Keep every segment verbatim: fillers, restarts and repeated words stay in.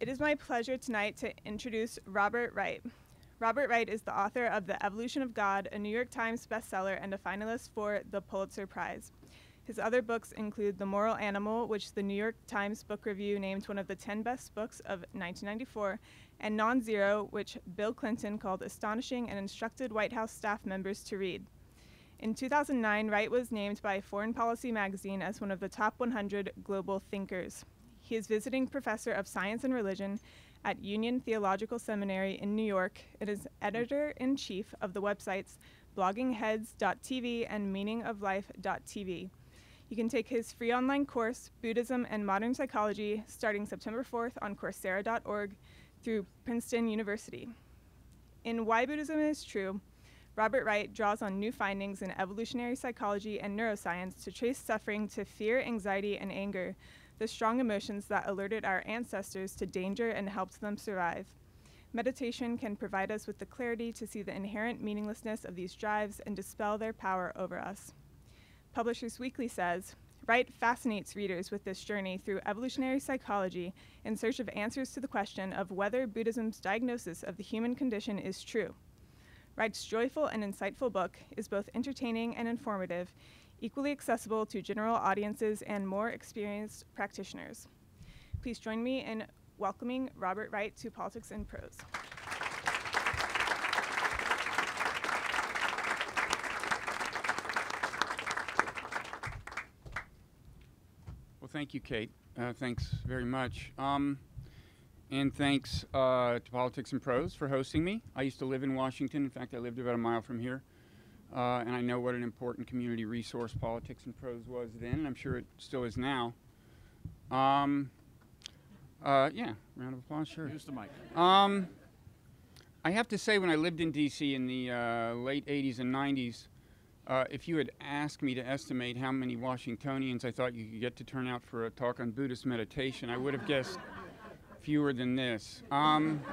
It is my pleasure tonight to introduce Robert Wright. Robert Wright is the author of The Evolution of God, a New York Times bestseller and a finalist for the Pulitzer Prize. His other books include The Moral Animal, which the New York Times Book Review named one of the ten best books of nineteen ninety-four, and Non-Zero, which Bill Clinton called astonishing and instructed White House staff members to read. In two thousand nine, Wright was named by Foreign Policy Magazine as one of the top one hundred global thinkers. He is visiting professor of science and religion at Union Theological Seminary in New York. It is editor-in-chief of the websites blogging heads dot t v and meaning of life dot t v. You can take his free online course, Buddhism and Modern Psychology, starting September fourth on Coursera dot org through Princeton University. In Why Buddhism is True, Robert Wright draws on new findings in evolutionary psychology and neuroscience to trace suffering to fear, anxiety, and anger, the strong emotions that alerted our ancestors to danger and helped them survive. Meditation can provide us with the clarity to see the inherent meaninglessness of these drives and dispel their power over us. Publishers Weekly says, Wright fascinates readers with this journey through evolutionary psychology in search of answers to the question of whether Buddhism's diagnosis of the human condition is true. Wright's joyful and insightful book is both entertaining and informative, equally accessible to general audiences and more experienced practitioners. Please join me in welcoming Robert Wright to Politics and Prose. Well, thank you, Kate. Uh, thanks very much. Um, and thanks uh, to Politics and Prose for hosting me. I used to live in Washington. In fact, I lived about a mile from here. Uh, and I know what an important community resource Politics and Prose was then, and I'm sure it still is now. Um, uh, yeah, round of applause, sure. Use the mic. Um, I have to say, when I lived in D C in the uh, late eighties and nineties, uh, if you had asked me to estimate how many Washingtonians I thought you could get to turn out for a talk on Buddhist meditation, I would have guessed fewer than this. Um,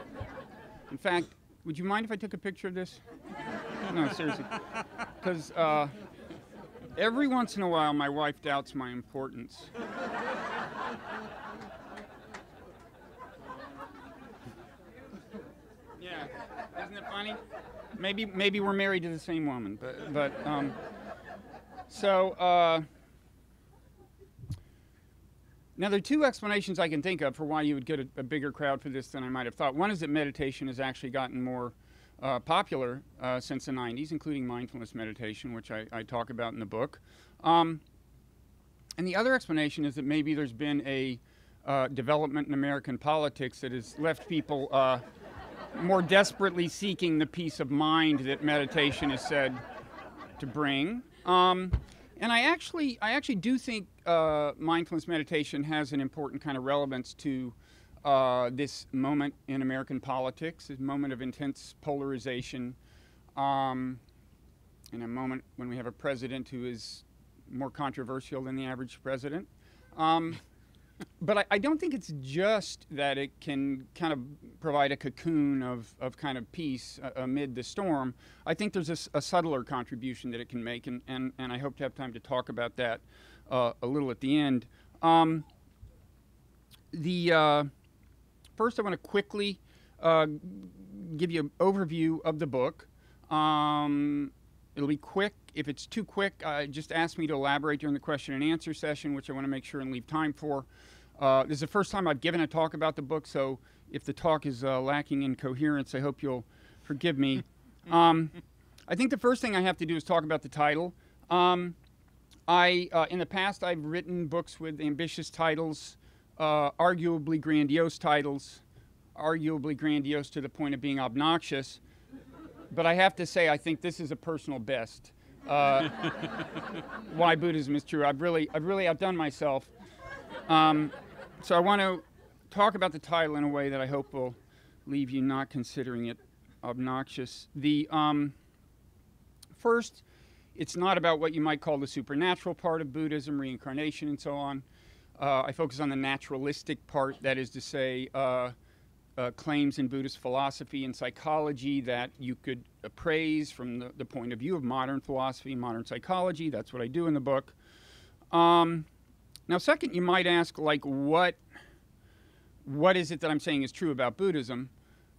in fact, would you mind if I took a picture of this? No, seriously, because uh, every once in a while my wife doubts my importance. Yeah, isn't it funny? Maybe, maybe we're married to the same woman, but, but um, so uh, now there are two explanations I can think of for why you would get a, a bigger crowd for this than I might have thought. One is that meditation has actually gotten more Uh, popular uh, since the nineties, including mindfulness meditation, which I, I talk about in the book. Um, and the other explanation is that maybe there's been a uh, development in American politics that has left people uh, more desperately seeking the peace of mind that meditation is said to bring. Um, and I actually, I actually do think uh, mindfulness meditation has an important kind of relevance to Uh, this moment in American politics, this moment of intense polarization, um, and a moment when we have a president who is more controversial than the average president. Um, but I, I don't think it's just that it can kind of provide a cocoon of, of kind of peace uh, amid the storm. I think there's a, a subtler contribution that it can make, and, and, and I hope to have time to talk about that uh, a little at the end. Um, the... Uh, First, I want to quickly uh, give you an overview of the book. Um, it'll be quick. If it's too quick, uh, just ask me to elaborate during the question and answer session, which I want to make sure and leave time for. Uh, this is the first time I've given a talk about the book, so if the talk is uh, lacking in coherence, I hope you'll forgive me. um, I think the first thing I have to do is talk about the title. Um, I, uh, in the past, I've written books with ambitious titles. Uh, arguably grandiose titles, arguably grandiose to the point of being obnoxious, but I have to say I think this is a personal best. Uh, Why Buddhism is True. I've really, I've really outdone myself. Um, so I want to talk about the title in a way that I hope will leave you not considering it obnoxious. The um, first, it's not about what you might call the supernatural part of Buddhism, reincarnation and so on. Uh, I focus on the naturalistic part, that is to say, uh, uh, claims in Buddhist philosophy and psychology that you could appraise from the, the point of view of modern philosophy and modern psychology. That's what I do in the book. Um, now, second, you might ask, like, what what is it that I'm saying is true about Buddhism?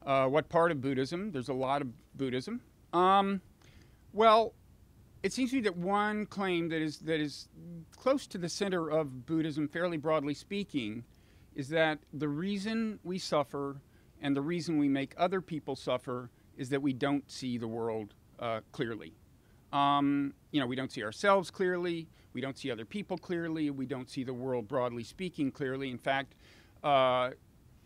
Uh, what part of Buddhism? There's a lot of Buddhism. Um, well, it seems to me that one claim that is, that is close to the center of Buddhism, fairly broadly speaking, is that the reason we suffer and the reason we make other people suffer is that we don't see the world uh, clearly. Um, you know, we don't see ourselves clearly, we don't see other people clearly, we don't see the world, broadly speaking, clearly. In fact, uh,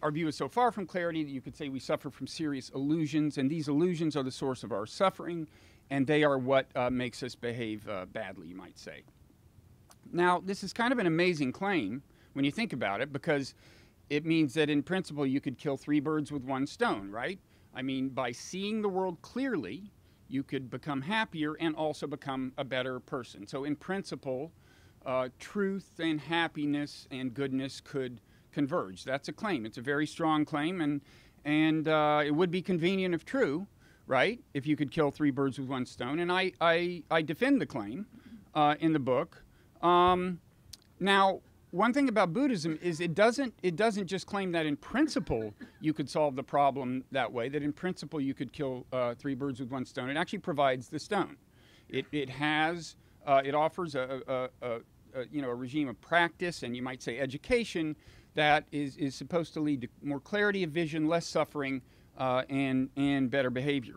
our view is so far from clarity that you could say we suffer from serious illusions, and these illusions are the source of our suffering, and they are what uh, makes us behave uh, badly, you might say. Now, this is kind of an amazing claim when you think about it, because it means that in principle you could kill three birds with one stone, right? I mean, by seeing the world clearly, you could become happier and also become a better person. So in principle, uh, truth and happiness and goodness could converge. That's a claim. It's a very strong claim, and, and uh, it would be convenient if true, right, if you could kill three birds with one stone. And I, I, I defend the claim uh, in the book. Um, now, one thing about Buddhism is it doesn't, it doesn't just claim that in principle you could solve the problem that way, that in principle you could kill uh, three birds with one stone. It actually provides the stone. It, it has, uh, it offers a, a, a, a, you know, a regime of practice, and you might say education, that is, is supposed to lead to more clarity of vision, less suffering, uh, and, and better behavior.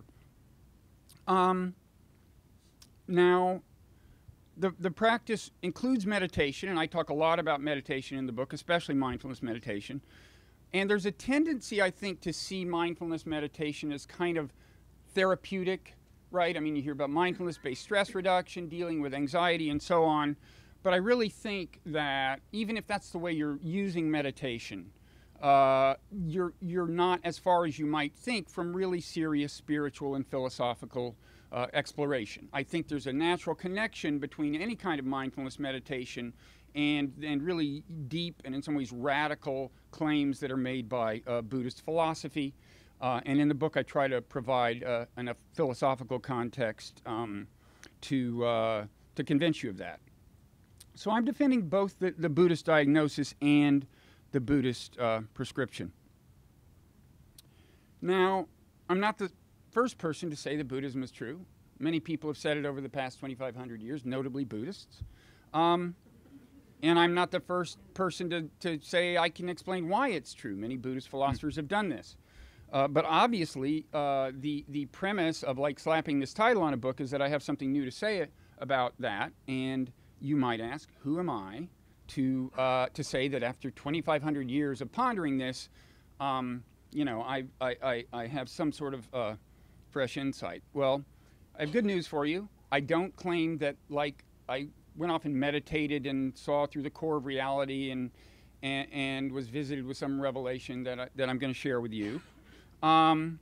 Um, now, The, the practice includes meditation, and I talk a lot about meditation in the book, especially mindfulness meditation. And there's a tendency, I think, to see mindfulness meditation as kind of therapeutic, right? I mean, you hear about mindfulness-based stress reduction, dealing with anxiety, and so on. But I really think that even if that's the way you're using meditation, uh, you're, you're not as far as you might think from really serious spiritual and philosophical Uh, exploration. I think there's a natural connection between any kind of mindfulness meditation and, and really deep and in some ways radical claims that are made by uh, Buddhist philosophy. Uh, and in the book I try to provide uh, enough philosophical context um, to, uh, to convince you of that. So I'm defending both the, the Buddhist diagnosis and the Buddhist uh, prescription. Now, I'm not the first person to say that Buddhism is true. Many people have said it over the past twenty-five hundred years, notably Buddhists. Um, and I'm not the first person to, to say I can explain why it's true. Many Buddhist philosophers have done this. Uh, but obviously, uh, the, the premise of like slapping this title on a book is that I have something new to say about that. And you might ask, who am I to, uh, to say that after twenty-five hundred years of pondering this, um, you know, I, I, I, I have some sort of uh, fresh insight. Well, I have good news for you. I don't claim that, like, I went off and meditated and saw through the core of reality and, and, and was visited with some revelation that, I, that I'm going to share with you. Um,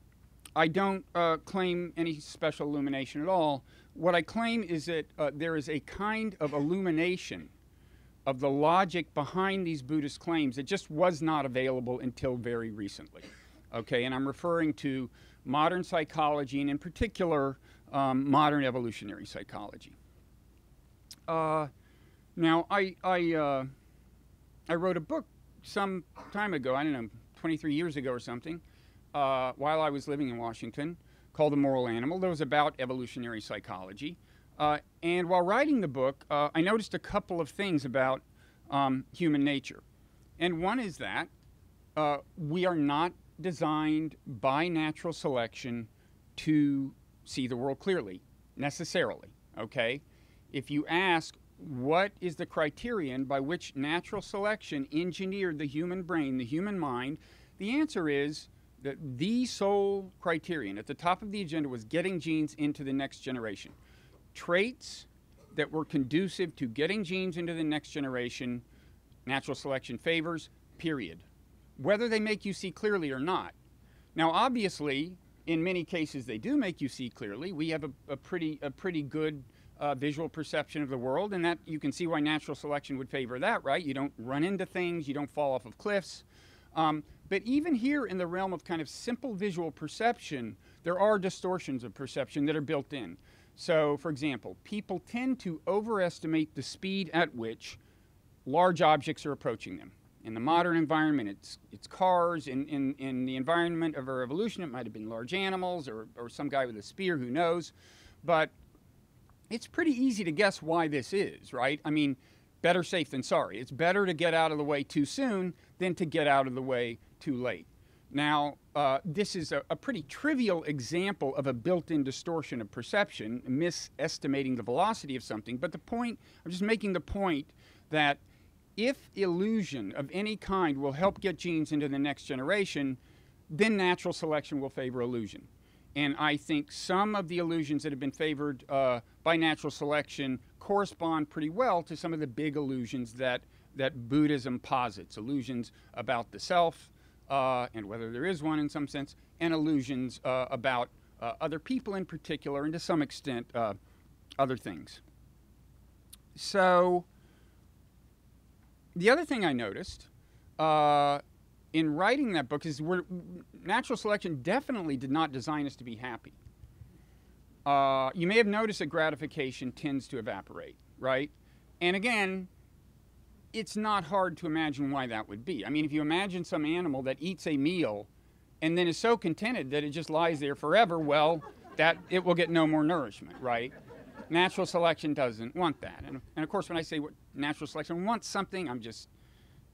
I don't uh, claim any special illumination at all. What I claim is that uh, there is a kind of illumination of the logic behind these Buddhist claims that just was not available until very recently. Okay, and I'm referring to modern psychology, and in particular, um, modern evolutionary psychology. Uh, now, I, I, uh, I wrote a book some time ago, I don't know, twenty-three years ago or something, uh, while I was living in Washington, called The Moral Animal, that was about evolutionary psychology. Uh, and while writing the book, uh, I noticed a couple of things about um, human nature. And one is that uh, we are not designed by natural selection to see the world clearly, necessarily, okay? If you ask what is the criterion by which natural selection engineered the human brain, the human mind, the answer is that the sole criterion at the top of the agenda was getting genes into the next generation. Traits that were conducive to getting genes into the next generation, natural selection favors, period. Whether they make you see clearly or not. Now, obviously, in many cases, they do make you see clearly. We have a, a, pretty, a pretty good uh, visual perception of the world, and that you can see why natural selection would favor that, right? You don't run into things, you don't fall off of cliffs. Um, but even here in the realm of kind of simple visual perception, there are distortions of perception that are built in. So, for example, people tend to overestimate the speed at which large objects are approaching them. In the modern environment, it's, it's cars. In, in, in the environment of our evolution, it might have been large animals or, or some guy with a spear, who knows. But it's pretty easy to guess why this is, right? I mean, better safe than sorry. It's better to get out of the way too soon than to get out of the way too late. Now, uh, this is a, a pretty trivial example of a built-in distortion of perception, misestimating the velocity of something. But the point, I'm just making the point that if illusion of any kind will help get genes into the next generation, then natural selection will favor illusion. And I think some of the illusions that have been favored uh, by natural selection correspond pretty well to some of the big illusions that, that Buddhism posits, illusions about the self, Uh, and whether there is one in some sense, and illusions uh, about uh, other people in particular, and to some extent, uh, other things. So the other thing I noticed uh, in writing that book is we're, natural selection definitely did not design us to be happy. Uh, you may have noticed that gratification tends to evaporate, right? And again, it's not hard to imagine why that would be. I mean, if you imagine some animal that eats a meal and then is so contented that it just lies there forever, well, that it will get no more nourishment, right? Natural selection doesn't want that. And, and of course, when I say what natural selection wants something, I'm just,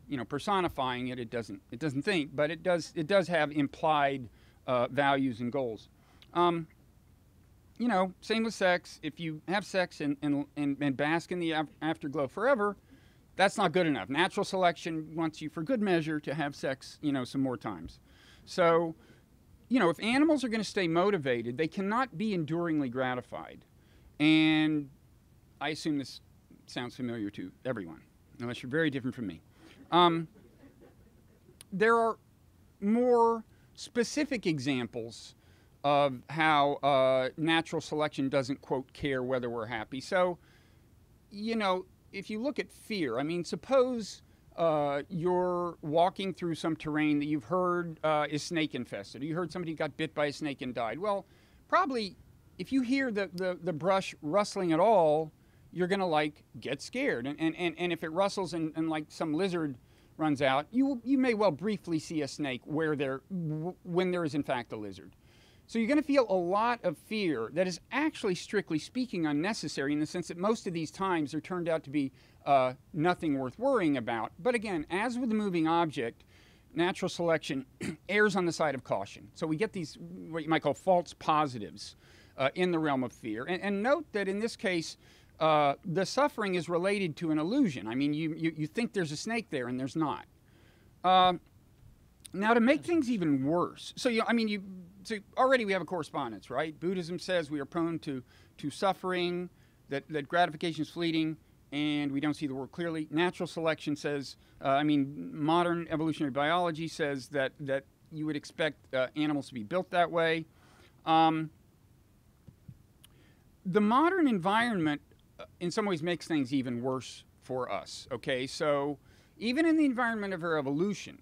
you know, personifying it. It doesn't, it doesn't think, but it does, it does have implied uh, values and goals. Um, you know, same with sex. If you have sex and, and, and, and bask in the afterglow forever, that's not good enough. Natural selection wants you, for good measure, to have sex, you know, some more times. So, you know, if animals are going to stay motivated, they cannot be enduringly gratified. And I assume this sounds familiar to everyone, unless you're very different from me. Um, there are more specific examples of how uh, natural selection doesn't, quote, care whether we're happy. So, you know, if you look at fear, I mean, suppose uh, you're walking through some terrain that you've heard uh, is snake infested. You heard somebody got bit by a snake and died. Well, probably if you hear the, the, the brush rustling at all, you're going to, like, get scared. And, and, and, and if it rustles and, and, like, some lizard runs out, you, you may well briefly see a snake where there, when there is, in fact, a lizard. So you're going to feel a lot of fear that is actually, strictly speaking, unnecessary, in the sense that most of these times there turned out to be uh, nothing worth worrying about. But again, as with the moving object, natural selection errs on the side of caution. So we get these, what you might call, false positives uh, in the realm of fear. And, and note that in this case, uh, the suffering is related to an illusion. I mean, you, you, you think there's a snake there, and there's not. Uh, now, to make things even worse, so, you know, I mean, you... So already we have a correspondence, right? Buddhism says we are prone to, to suffering, that, that gratification is fleeting, and we don't see the world clearly. Natural selection says, uh, I mean, modern evolutionary biology says that, that you would expect uh, animals to be built that way. Um, the modern environment, uh, in some ways, makes things even worse for us, okay? So even in the environment of our evolution,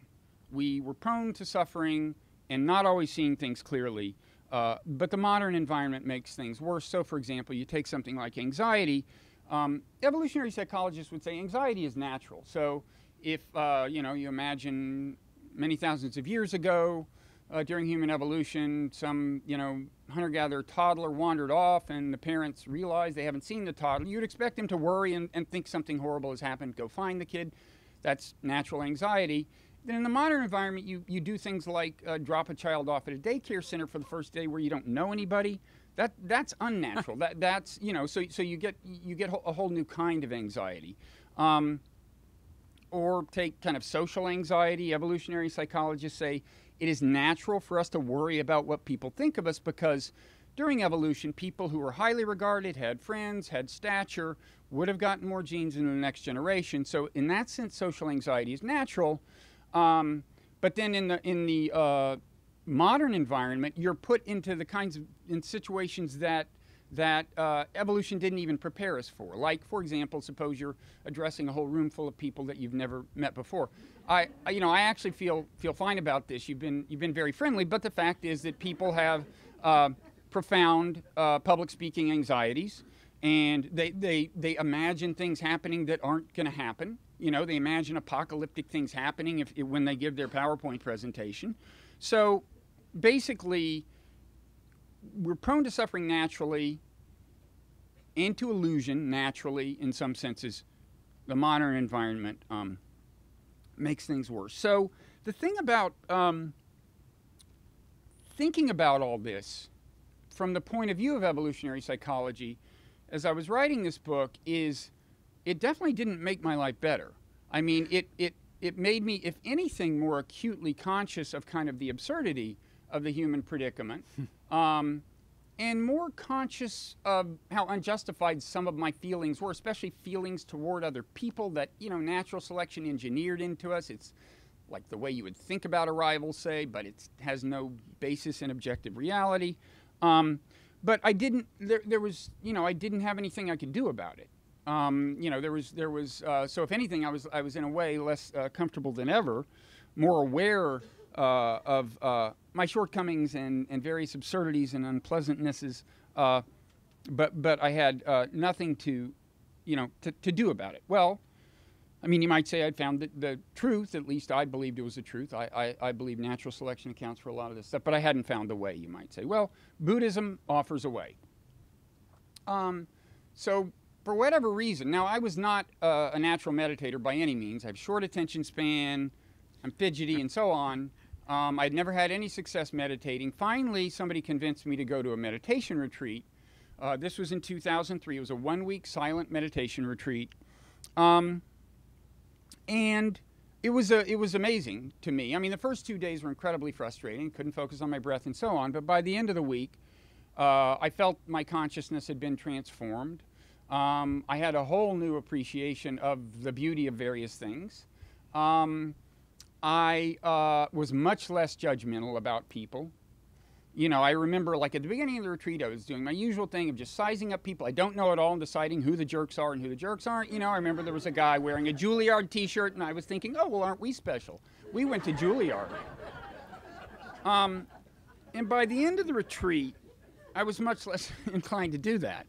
we were prone to suffering and not always seeing things clearly, uh, but the modern environment makes things worse. So, for example, you take something like anxiety. Um, evolutionary psychologists would say anxiety is natural. So if, uh, you know, you imagine many thousands of years ago uh, during human evolution, some, you know, hunter-gatherer toddler wandered off and the parents realized they haven't seen the toddler, you'd expect them to worry and, and think something horrible has happened, go find the kid. That's natural anxiety. Then in the modern environment, you, you do things like uh, drop a child off at a daycare center for the first day where you don't know anybody. That, that's unnatural. that, that's, you know, so, so you get, you get a whole new kind of anxiety. Um, or take kind of social anxiety. Evolutionary psychologists say it is natural for us to worry about what people think of us because during evolution, people who were highly regarded, had friends, had stature, would have gotten more genes into the next generation. So in that sense, social anxiety is natural. Um, but then in the, in the uh, modern environment, you're put into the kinds of in situations that, that uh, evolution didn't even prepare us for. Like, for example, suppose you're addressing a whole room full of people that you've never met before. I, I, you know, I actually feel, feel fine about this. You've been, you've been very friendly, but the fact is that people have uh, profound uh, public speaking anxieties. and they, they, they imagine things happening that aren't going to happen. You know, they imagine apocalyptic things happening if, if, when they give their PowerPoint presentation. So basically, we're prone to suffering naturally and to illusion naturally, in some senses. The modern environment um, makes things worse. So the thing about um, thinking about all this from the point of view of evolutionary psychology, as I was writing this book, is it definitely didn't make my life better. I mean, it, it, it made me, if anything, more acutely conscious of kind of the absurdity of the human predicament, um, and more conscious of how unjustified some of my feelings were, especially feelings toward other people that, you know, natural selection engineered into us. It's like the way you would think about a rival, say, but it has no basis in objective reality. Um, but I didn't, there, there was, you know, I didn't have anything I could do about it. Um, you know, there was, there was. Uh, so if anything, I was, I was in a way less uh, comfortable than ever, more aware uh, of uh, my shortcomings and, and various absurdities and unpleasantnesses. Uh, but, but I had uh, nothing to, you know, to, to do about it. Well, I mean, you might say I'd found the, the truth. At least I believed it was the truth. I, I, I believe natural selection accounts for a lot of this stuff, but I hadn't found a way, you might say. Well, Buddhism offers a way. Um, so. For whatever reason, now I was not uh, a natural meditator by any means. I have short attention span, I'm fidgety and so on. Um, I'd never had any success meditating. Finally, somebody convinced me to go to a meditation retreat. Uh, this was in two thousand three. It was a one-week silent meditation retreat. Um, and it was, a, it was amazing to me. I mean, the first two days were incredibly frustrating. Couldn't focus on my breath and so on. But by the end of the week, uh, I felt my consciousness had been transformed. Um, I had a whole new appreciation of the beauty of various things. Um, I uh, was much less judgmental about people. You know, I remember, like, at the beginning of the retreat, I was doing my usual thing of just sizing up people I don't know at all and deciding who the jerks are and who the jerks aren't. You know, I remember there was a guy wearing a Juilliard t-shirt, and I was thinking, oh, well, aren't we special? We went to Juilliard. Um, and by the end of the retreat, I was much less inclined to do that.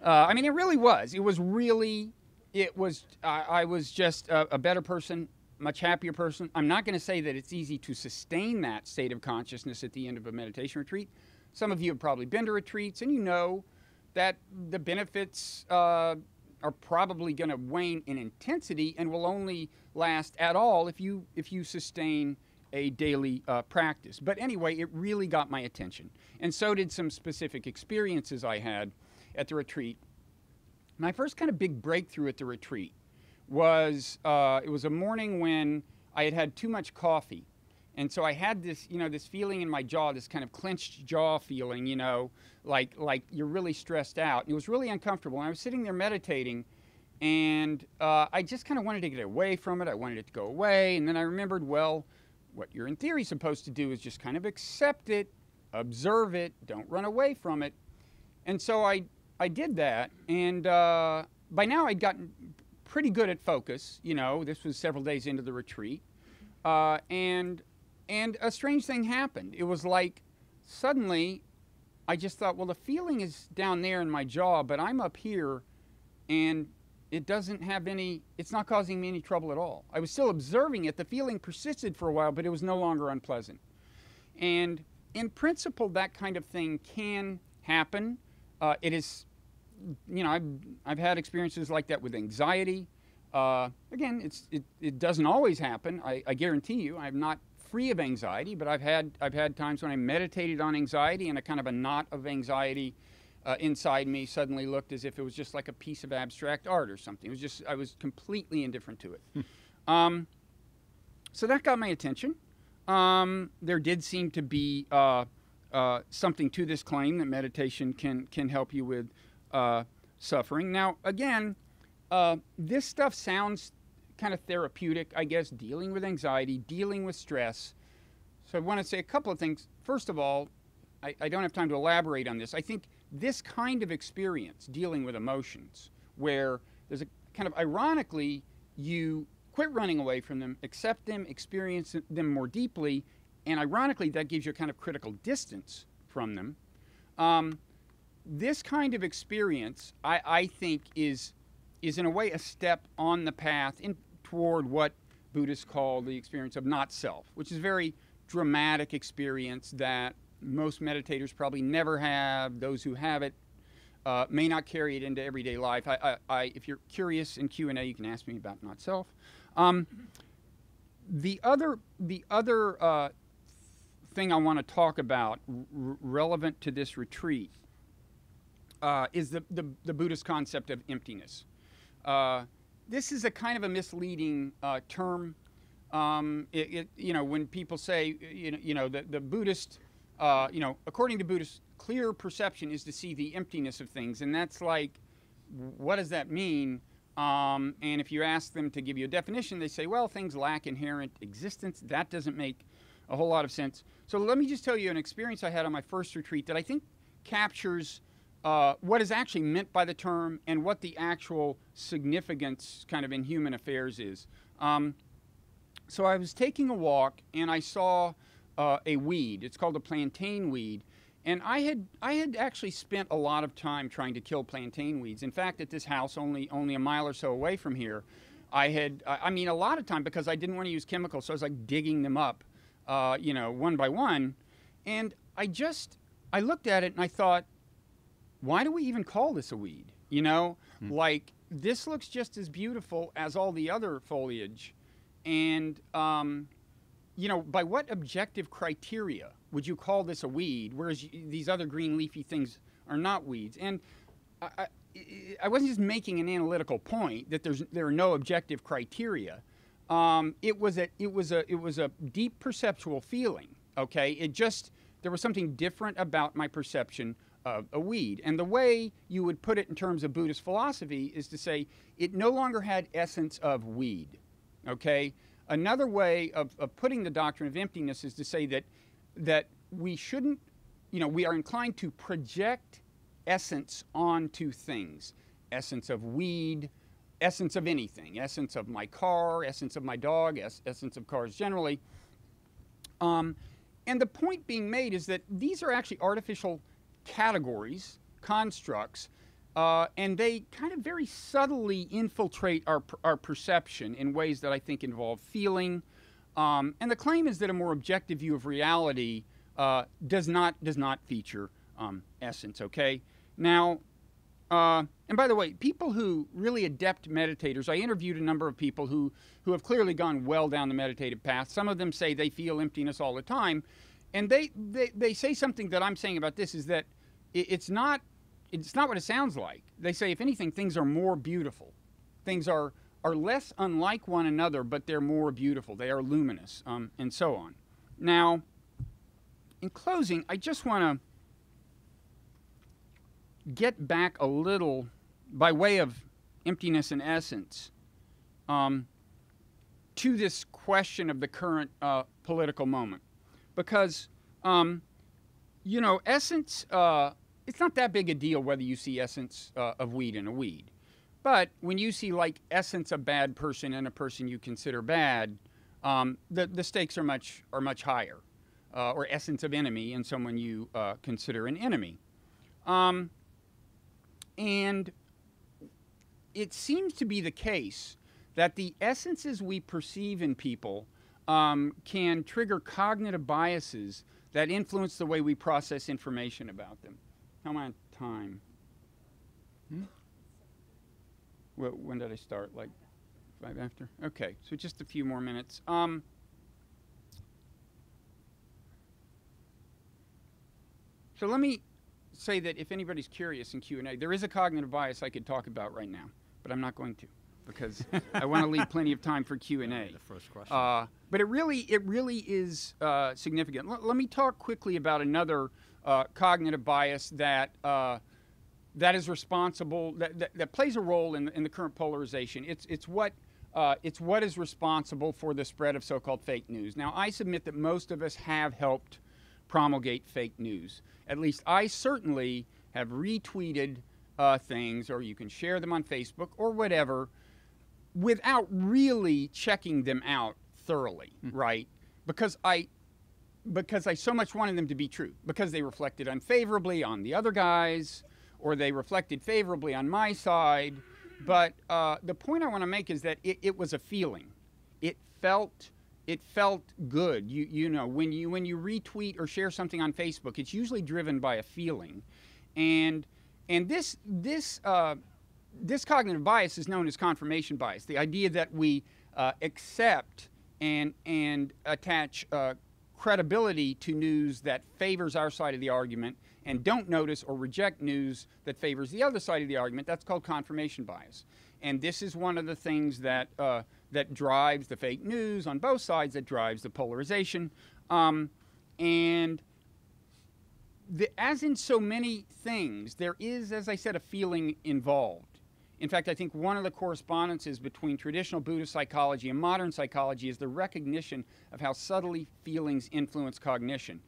Uh, I mean, it really was. It was really, it was, I, I was just a, a better person, much happier person. I'm not going to say that it's easy to sustain that state of consciousness at the end of a meditation retreat. Some of you have probably been to retreats, and you know that the benefits uh, are probably going to wane in intensity and will only last at all if you, if you sustain a daily uh, practice. But anyway, it really got my attention. And so did some specific experiences I had at the retreat. My first kind of big breakthrough at the retreat was, uh, it was a morning when I had had too much coffee. And so I had this, you know, this feeling in my jaw, this kind of clenched jaw feeling, you know, like, like you're really stressed out. It was really uncomfortable. And I was sitting there meditating, and uh, I just kind of wanted to get away from it. I wanted it to go away. And then I remembered, well, what you're in theory supposed to do is just kind of accept it, observe it, don't run away from it. And so I I did that, and uh, by now I'd gotten pretty good at focus. You know, this was several days into the retreat, uh, and and a strange thing happened. It was like suddenly I just thought, well, the feeling is down there in my jaw, but I'm up here, and it doesn't have any. It's not causing me any trouble at all. I was still observing it. The feeling persisted for a while, but it was no longer unpleasant. And in principle, that kind of thing can happen. Uh, it is. You know, I've, I've had experiences like that with anxiety. Uh, again, it's, it, it doesn't always happen. I, I guarantee you, I'm not free of anxiety, but I've had, I've had times when I meditated on anxiety, and a kind of a knot of anxiety uh, inside me suddenly looked as if it was just like a piece of abstract art or something. It was just, I was completely indifferent to it. um, so that got my attention. Um, there did seem to be uh, uh, something to this claim that meditation can, can help you with Uh, suffering. Now, again, uh, this stuff sounds kind of therapeutic, I guess, dealing with anxiety, dealing with stress. So I want to say a couple of things. First of all, I, I don't have time to elaborate on this. I think this kind of experience, dealing with emotions, where there's a kind of, ironically, you quit running away from them, accept them, experience them more deeply, and ironically, that gives you a kind of critical distance from them. Um, this kind of experience, I, I think, is, is in a way a step on the path in, toward what Buddhists call the experience of not-self, which is a very dramatic experience that most meditators probably never have. Those who have it uh, may not carry it into everyday life. I, I, I, if you're curious in Q and A, you can ask me about not-self. Um, the other, the other uh, thing I want to talk about r relevant to this retreat uh, is the, the, the Buddhist concept of emptiness. Uh, This is a kind of a misleading uh, term. Um, it, it, you know, when people say, you know, you know the, the Buddhist, uh, you know, according to Buddhists, clear perception is to see the emptiness of things. And that's like, what does that mean? Um, and if you ask them to give you a definition, they say, well, things lack inherent existence. That doesn't make a whole lot of sense. So let me just tell you an experience I had on my first retreat that I think captures Uh, what is actually meant by the term and what the actual significance kind of in human affairs is. Um, so I was taking a walk and I saw uh, a weed. It's called a plantain weed. And I had, I had actually spent a lot of time trying to kill plantain weeds. In fact, at this house only, only a mile or so away from here, I had, I mean, a lot of time because I didn't want to use chemicals. So I was like digging them up, uh, you know, one by one. And I just, I looked at it and I thought, why do we even call this a weed? You know, mm. like this looks just as beautiful as all the other foliage. And, um, you know, by what objective criteria would you call this a weed, whereas you, these other green leafy things are not weeds? And I, I, I wasn't just making an analytical point that there's, there are no objective criteria. Um, it was a, it was a, it was a deep perceptual feeling, okay? It just, there was something different about my perception a weed. And the way you would put it in terms of Buddhist philosophy is to say it no longer had essence of weed, okay? Another way of, of putting the doctrine of emptiness is to say that, that we shouldn't, you know, we are inclined to project essence onto things, essence of weed, essence of anything, essence of my car, essence of my dog, es essence of cars generally. Um, and the point being made is that these are actually artificial categories, constructs, uh, and they kind of very subtly infiltrate our, our perception in ways that I think involve feeling. Um, and the claim is that a more objective view of reality uh, does not does not feature um, essence, okay? Now, uh, and by the way, people who really adept meditators, I interviewed a number of people who, who have clearly gone well down the meditative path. Some of them say they feel emptiness all the time. And they, they, they say something that I'm saying about this is that It's not, it's not what it sounds like. They say, if anything, things are more beautiful. Things are, are less unlike one another, but they're more beautiful. They are luminous, um, and so on. Now, in closing, I just want to get back a little, by way of emptiness and essence, um, to this question of the current uh, political moment. Because, um, you know, essence, uh, it's not that big a deal whether you see essence uh, of weed in a weed. But when you see, like, essence of bad person in a person you consider bad, um, the, the stakes are much, are much higher. Uh, or essence of enemy in someone you uh, consider an enemy. Um, and it seems to be the case that the essences we perceive in people um, can trigger cognitive biases that influence the way we process information about them. How am I on time? Hmm? Well, when did I start? Like five after? Okay, so just a few more minutes. Um, so let me say that if anybody's curious in Q and A, there is a cognitive bias I could talk about right now, but I'm not going to because I want to leave plenty of time for Q and A. The first question. Uh, But it really, it really is uh, significant. L let me talk quickly about another uh, cognitive bias that uh, that is responsible, that, that, that plays a role in, in the current polarization. It's it's what uh, it's what is responsible for the spread of so-called fake news. Now, I submit that most of us have helped promulgate fake news. At least I certainly have retweeted uh, things, or you can share them on Facebook or whatever, without really checking them out thoroughly, mm. right? Because I, because I so much wanted them to be true, because they reflected unfavorably on the other guys, or they reflected favorably on my side. But uh, the point I want to make is that it, it was a feeling. It felt it felt good. You you know when you when you retweet or share something on Facebook, it's usually driven by a feeling, and and this this uh, this cognitive bias is known as confirmation bias. The idea that we uh, accept and and attach uh, credibility to news that favors our side of the argument, and don't notice or reject news that favors the other side of the argument. That's called confirmation bias. And this is one of the things that, uh, that drives the fake news on both sides, that drives the polarization. Um, and the, as in so many things, there is, as I said, a feeling involved. In fact, I think one of the correspondences between traditional Buddhist psychology and modern psychology is the recognition of how subtly feelings influence cognition.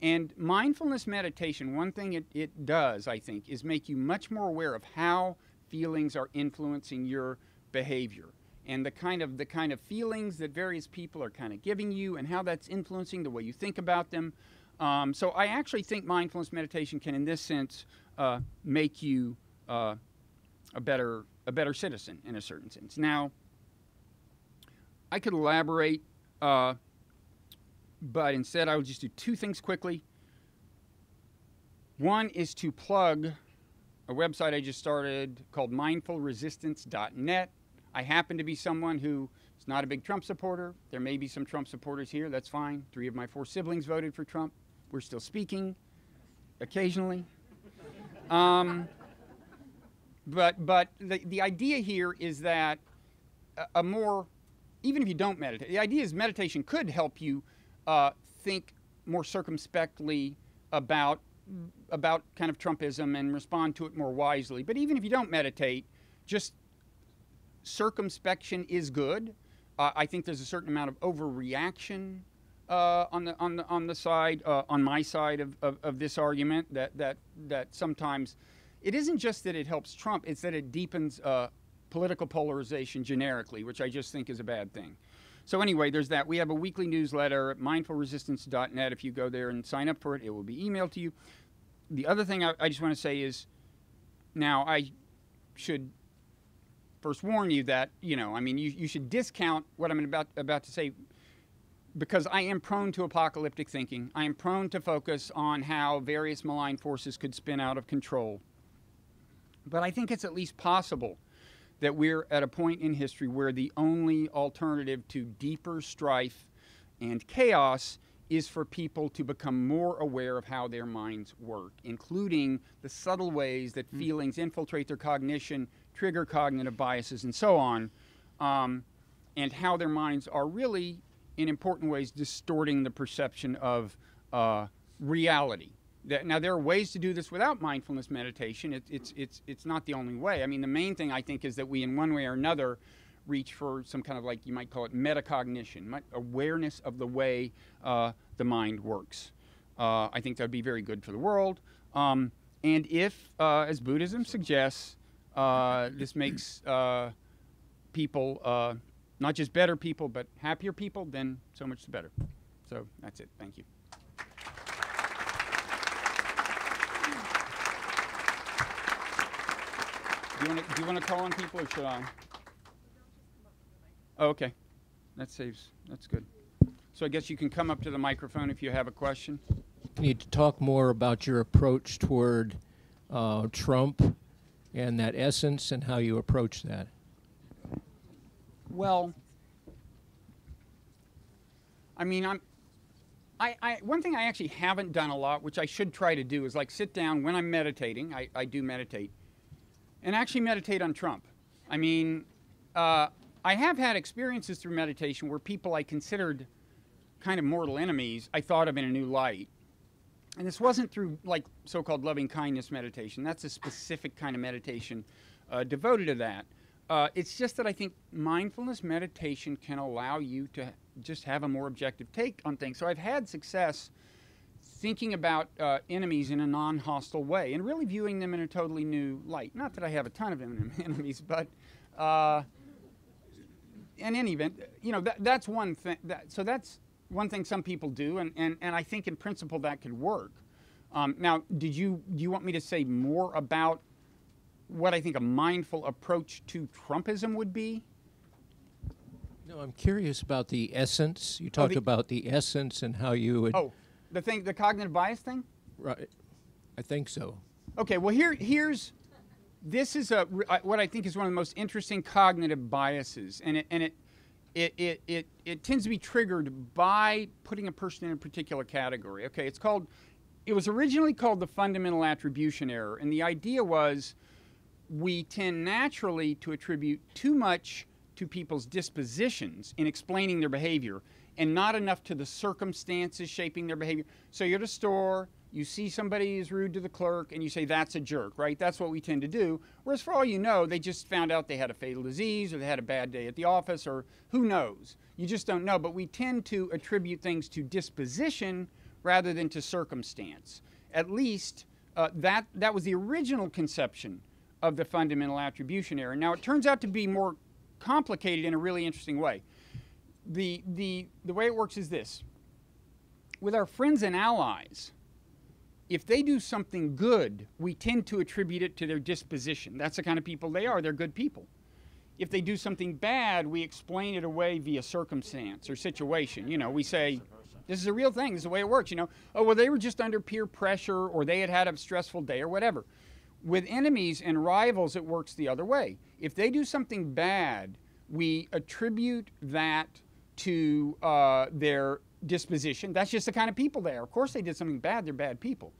And mindfulness meditation, one thing it, it does, I think, is make you much more aware of how feelings are influencing your behavior, and the kind of the kind of feelings that various people are kind of giving you, and how that's influencing the way you think about them. Um, so I actually think mindfulness meditation can, in this sense, uh, make you uh, a better a better citizen in a certain sense. Now, I could elaborate. Uh, But instead, I will just do two things quickly. One is to plug a website I just started called mindful resistance dot net. I happen to be someone who is not a big Trump supporter. There may be some Trump supporters here. That's fine. Three of my four siblings voted for Trump. We're still speaking occasionally. um, but but the, the idea here is that a, a more, even if you don't meditate, the idea is meditation could help you Uh, think more circumspectly about about kind of Trumpism and respond to it more wisely. But even if you don't meditate, just circumspection is good. Uh, I think there's a certain amount of overreaction uh, on the on the on the side uh, on my side of, of, of this argument. That that that sometimes it isn't just that it helps Trump; it's that it deepens uh, political polarization generically, which I just think is a bad thing. So anyway, there's that. We have a weekly newsletter at mindful resistance dot net. If you go there and sign up for it, it will be emailed to you. The other thing I, I just want to say is, now I should first warn you that, you know, I mean, you, you should discount what I'm about, about to say, because I am prone to apocalyptic thinking. I am prone to focus on how various malign forces could spin out of control. But I think it's at least possible that we're at a point in history where the only alternative to deeper strife and chaos is for people to become more aware of how their minds work, including the subtle ways that mm. feelings infiltrate their cognition, trigger cognitive biases, and so on, um, and how their minds are really, in important ways, distorting the perception of uh, reality. Now, there are ways to do this without mindfulness meditation. It, it's, it's, it's not the only way. I mean, the main thing, I think, is that we, in one way or another, reach for some kind of, like, you might call it metacognition, awareness of the way uh, the mind works. Uh, I think that would be very good for the world. Um, and if, uh, as Buddhism suggests, uh, this makes uh, people, uh, not just better people, but happier people, then so much the better. So that's it. Thank you. Do you, want to, do you want to call on people, or should I? Oh, okay. That saves. That's good. So I guess you can come up to the microphone if you have a question. You need to talk more about your approach toward uh, Trump and that essence and how you approach that. Well, I mean, I'm, I, I, one thing I actually haven't done a lot, which I should try to do, is like sit down when I'm meditating. I, I do meditate. And actually meditate on Trump. I mean, uh, I have had experiences through meditation where people I considered kind of mortal enemies, I thought of in a new light. And this wasn't through, like, so-called loving-kindness meditation. That's a specific kind of meditation uh, devoted to that. Uh, it's just that I think mindfulness meditation can allow you to just have a more objective take on things. So I've had success thinking about uh, enemies in a non-hostile way and really viewing them in a totally new light. Not that I have a ton of enemies, but uh, in any event, you know, that, that's one thing. That, so that's one thing some people do, and, and, and I think in principle that could work. Um, now, did you do you want me to say more about what I think a mindful approach to Trumpism would be? No, I'm curious about the essence. You talked oh, the, about the essence and how you would. Oh, the thing, the cognitive bias thing. Right, I think so. Okay, well here, here's this is a what I think is one of the most interesting cognitive biases, and it and it it it it, it tends to be triggered by putting a person in a particular category. Okay, it's called. It was originally called the fundamental attribution error, and the idea was we tend naturally to attribute too much to people's dispositions in explaining their behavior and not enough to the circumstances shaping their behavior. So you're at a store, you see somebody is rude to the clerk, and you say, that's a jerk, right? That's what we tend to do. Whereas for all you know, they just found out they had a fatal disease or they had a bad day at the office or who knows. You just don't know, but we tend to attribute things to disposition rather than to circumstance. At least uh, that, that was the original conception of the fundamental attribution error. Now, it turns out to be more complicated in a really interesting way. The, the, the way it works is this. With our friends and allies, if they do something good, we tend to attribute it to their disposition. That's the kind of people they are. They're good people. If they do something bad, we explain it away via circumstance or situation. You know, we say, this is a real thing. This is the way it works, you know. Oh, well, they were just under peer pressure or they had had a stressful day or whatever. With enemies and rivals, it works the other way. If they do something bad, we attribute that to uh, their disposition. That's just the kind of people they are. Of course they did something bad. They're bad people.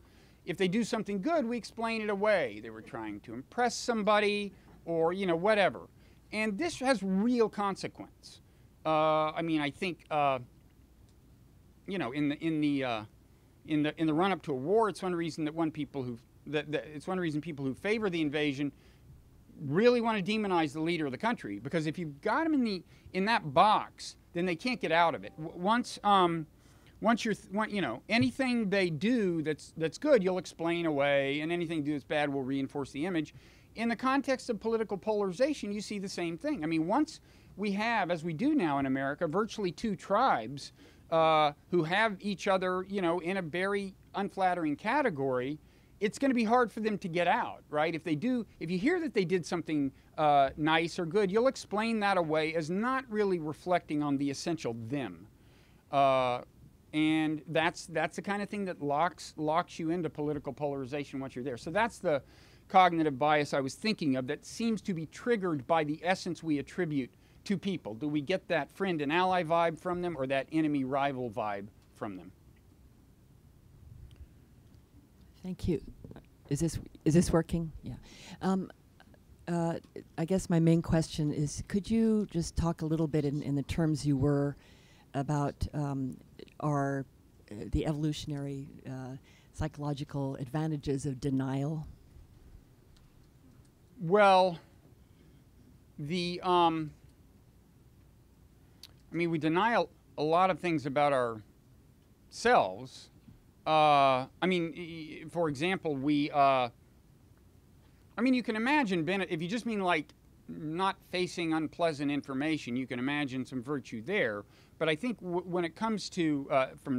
If they do something good, we explain it away. They were trying to impress somebody or, you know, whatever. And this has real consequence. Uh, I mean, I think... Uh, You know, in the in the uh, in the in the run up to a war, it's one reason that one people who that, that it's one reason people who favor the invasion really want to demonize the leader of the country, because if you've got them in the in that box, then they can't get out of it. Once um, once you're you know anything they do that's that's good, you'll explain away, and anything they do that's bad will reinforce the image. In the context of political polarization, you see the same thing. I mean, once we have, as we do now in America, virtually two tribes. Uh, who have each other, you know, in a very unflattering category, it's going to be hard for them to get out, right? If they do, if you hear that they did something uh, nice or good, you'll explain that away as not really reflecting on the essential them, uh, and that's that's the kind of thing that locks locks you into political polarization once you're there. So that's the cognitive bias I was thinking of that seems to be triggered by the essence we attribute to people. Do we get that friend and ally vibe from them or that enemy rival vibe from them? Thank you. Is this is this working? Yeah. Um, uh, I guess my main question is, could you just talk a little bit in, in the terms you were about um, our uh, the evolutionary uh, psychological advantages of denial? Well, the um, I mean, we deny a lot of things about ourselves. Uh, I mean, for example, we, uh, I mean, you can imagine, Ben, if you just mean like not facing unpleasant information, you can imagine some virtue there. But I think w when it comes to, uh, from,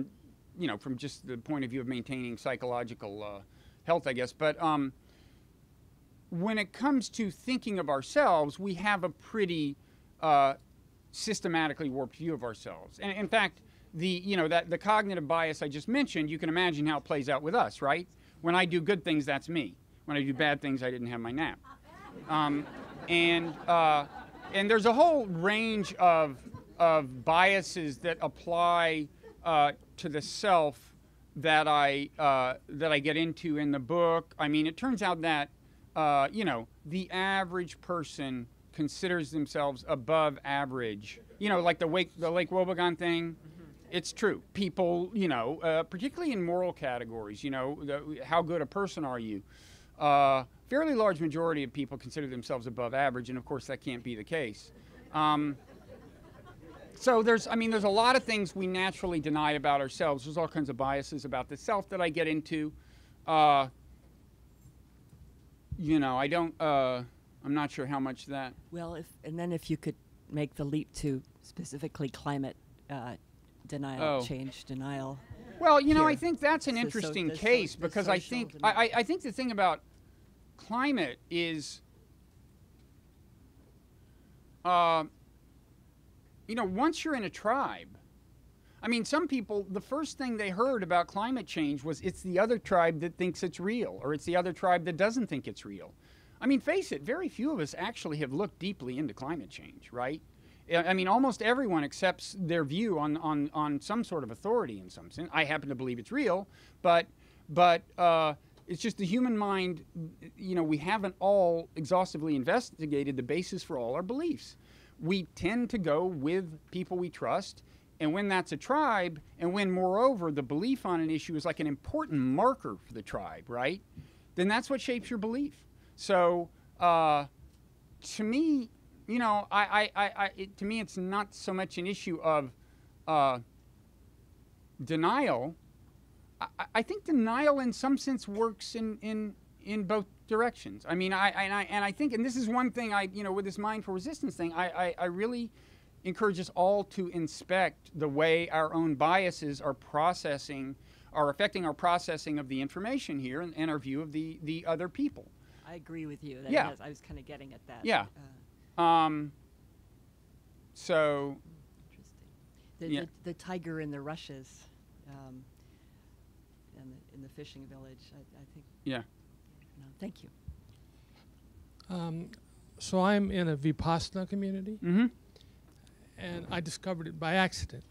you know, from just the point of view of maintaining psychological uh, health, I guess, but um, when it comes to thinking of ourselves, we have a pretty, uh, systematically warped view of ourselves. And in fact, the, you know, that the cognitive bias I just mentioned, you can imagine how it plays out with us, right? When I do good things, that's me. When I do bad things, I didn't have my nap. Um, and, uh, and there's a whole range of, of biases that apply uh, to the self that I, uh, that I get into in the book. I mean, it turns out that, uh, you know, the average person considers themselves above average. You know, like the, wake, the Lake Wobegon thing, it's true. People, you know, uh, particularly in moral categories, you know, the, how good a person are you? Uh, fairly large majority of people consider themselves above average, and of course that can't be the case. Um, so there's, I mean, there's a lot of things we naturally deny about ourselves. There's all kinds of biases about the self that I get into. Uh, you know, I don't, uh, I'm not sure how much that. Well, if and then if you could make the leap to specifically climate uh, denial, oh. change denial. Well, you know, here. I think that's an so, interesting so, case so, because I think I, I think the thing about climate is, uh, you know, once you're in a tribe, I mean, some people, the first thing they heard about climate change was it's the other tribe that thinks it's real, or it's the other tribe that doesn't think it's real. I mean, face it, very few of us actually have looked deeply into climate change, right? I mean, almost everyone accepts their view on, on, on some sort of authority in some sense. I happen to believe it's real, but, but uh, it's just the human mind, you know, we haven't all exhaustively investigated the basis for all our beliefs. We tend to go with people we trust, and when that's a tribe, and when, moreover, the belief on an issue is like an important marker for the tribe, right? Then that's what shapes your belief. So, uh, to me, you know, I, I, I, it, to me, it's not so much an issue of uh, denial. I, I think denial, in some sense, works in in in both directions. I mean, I and I and I think, and this is one thing I, you know, with this mindful resistance thing, I, I, I really encourage us all to inspect the way our own biases are processing, are affecting our processing of the information here, and, and our view of the the other people. I agree with you. That yeah. Is, I was kind of getting at that. Yeah. Uh, um, so. Interesting. The, yeah. the, the tiger in the rushes, um, and the, in the fishing village, I, I think. Yeah. No, thank you. Um, so I'm in a Vipassana community, mm-hmm. and I discovered it by accident.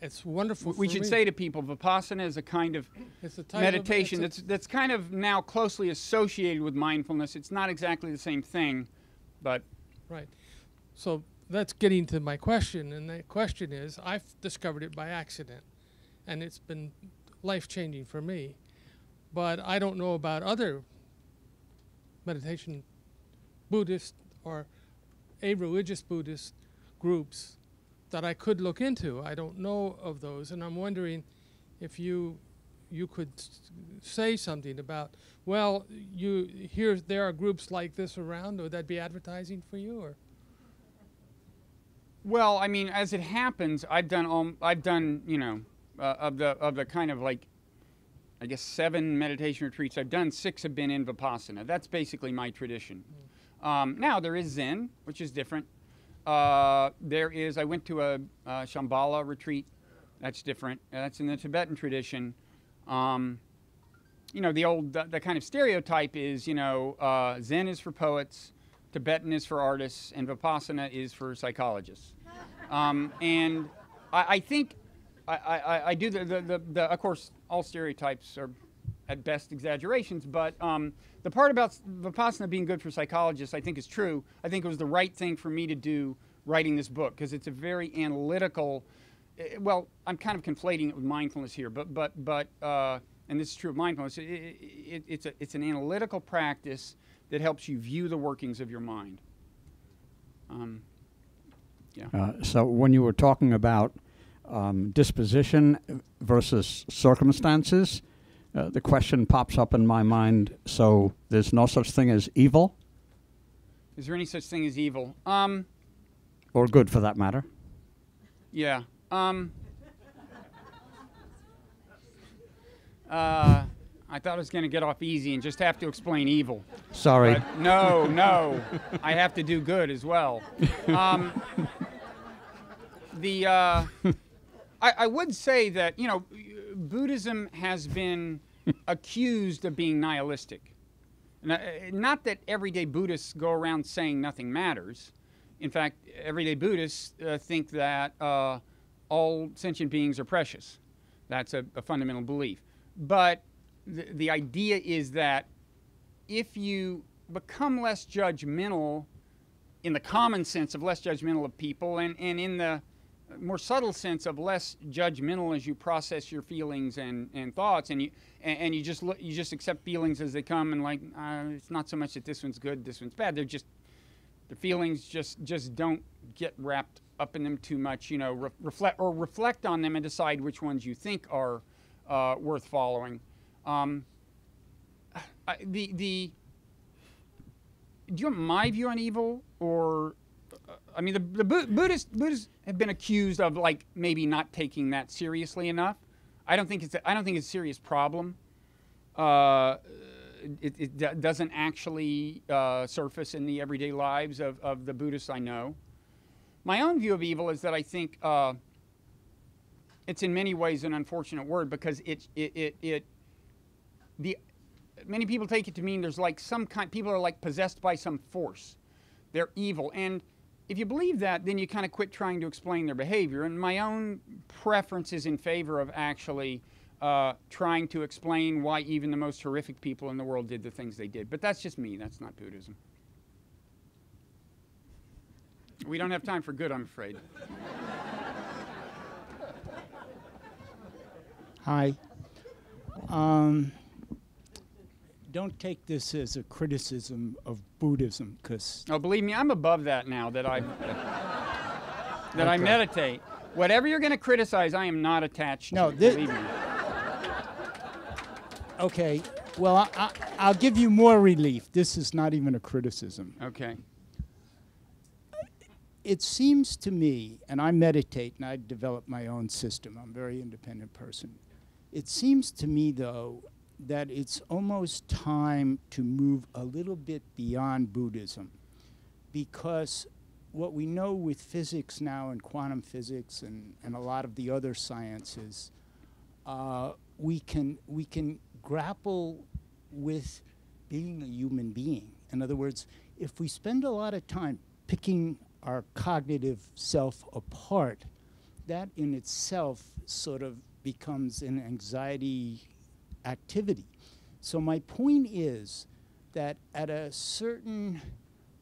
It's wonderful. We should me. say to people, Vipassana is a kind of it's a type meditation of, it's that's that's kind of now closely associated with mindfulness. It's not exactly the same thing, but right. So that's getting to my question, and the question is, I've discovered it by accident, and it's been life-changing for me. But I don't know about other meditation, Buddhist or a-religious Buddhist groups that I could look into. I don't know of those, and I'm wondering if you you could say something about, well, you here there are groups like this around. Would that be advertising for you, or? Well, I mean, as it happens, I've done all, I've done you know uh, of the of the kind of like, I guess seven meditation retreats I've done. Six have been in Vipassana. That's basically my tradition. Mm. Um, now there is Zen, which is different. Uh, there is, I went to a uh, Shambhala retreat. That's different. Uh, that's in the Tibetan tradition. Um, you know, the old, the, the kind of stereotype is, you know, uh, Zen is for poets, Tibetan is for artists, and Vipassana is for psychologists. Um, and I, I think, I, I, I do, the, the, the, the, of course, all stereotypes are at best exaggerations, but um, the part about Vipassana being good for psychologists I think is true. I think it was the right thing for me to do writing this book, because it's a very analytical, uh, well, I'm kind of conflating it with mindfulness here, but, but, but uh, and this is true of mindfulness, it, it, it's, a, it's an analytical practice that helps you view the workings of your mind. Um, yeah. Uh, so when you were talking about um, disposition versus circumstances, Uh, the question pops up in my mind, so there's no such thing as evil? Is there any such thing as evil? Um, or good, for that matter. Yeah. Um, uh, I thought I was going to get off easy and just have to explain evil. Sorry. But no, no. I have to do good as well. Um, the, uh, I, I would say that, you know, Buddhism has been accused of being nihilistic. Not that everyday Buddhists go around saying nothing matters. In fact, everyday Buddhists uh, think that uh, all sentient beings are precious. That's a, a fundamental belief. But the, the idea is that if you become less judgmental, in the common sense of less judgmental of people, and, and in the more subtle sense of less judgmental as you process your feelings and, and thoughts, and you and, and you just look, you just accept feelings as they come, and like uh, it's not so much that this one's good, this one's bad. They're just the feelings just just don't get wrapped up in them too much. You know, re reflect or reflect on them and decide which ones you think are uh, worth following. Um, I, the the do you want my view on evil or? I mean, the, the Buddhists, Buddhists have been accused of, like, maybe not taking that seriously enough. I don't think it's I don't think it's a serious problem. Uh, it, it doesn't actually uh, surface in the everyday lives of, of the Buddhists I know. My own view of evil is that I think uh, it's in many ways an unfortunate word, because it it it, it the many people take it to mean there's like some kind people are like possessed by some force. They're evil. And if you believe that, then you kind of quit trying to explain their behavior. And my own preference is in favor of actually uh, trying to explain why even the most horrific people in the world did the things they did. But that's just me. That's not Buddhism. We don't have time for good, I'm afraid. Hi. Um, Don't take this as a criticism of Buddhism, because... Oh, believe me, I'm above that now that I that okay. I meditate. Whatever you're going to criticize, I am not attached no, to, this believe me. Okay, well, I, I, I'll give you more relief. This is not even a criticism. Okay. It seems to me, and I meditate and I develop my own system. I'm a very independent person. It seems to me, though, that it's almost time to move a little bit beyond Buddhism, because what we know with physics now and quantum physics and, and a lot of the other sciences, uh, we can, we can grapple with being a human being. In other words, if we spend a lot of time picking our cognitive self apart, that in itself sort of becomes an anxiety activity. So my point is that at a certain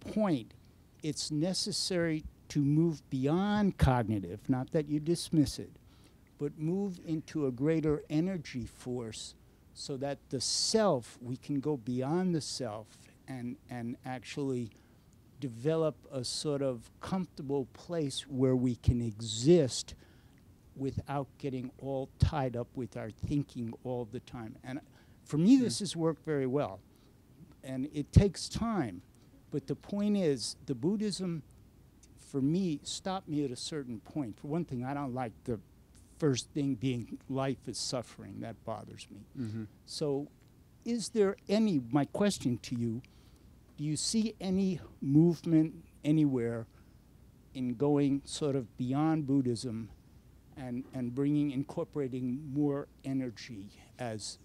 point, it's necessary to move beyond cognitive, not that you dismiss it, but move into a greater energy force so that the self, we can go beyond the self and, and actually develop a sort of comfortable place where we can exist without getting all tied up with our thinking all the time. And for me, this has worked very well. And it takes time. But the point is, the Buddhism, for me, stopped me at a certain point. For one thing, I don't like the first thing being life is suffering. That bothers me. Mm-hmm. So is there any, my question to you, do you see any movement anywhere in going sort of beyond Buddhism and, and bringing, incorporating more energy as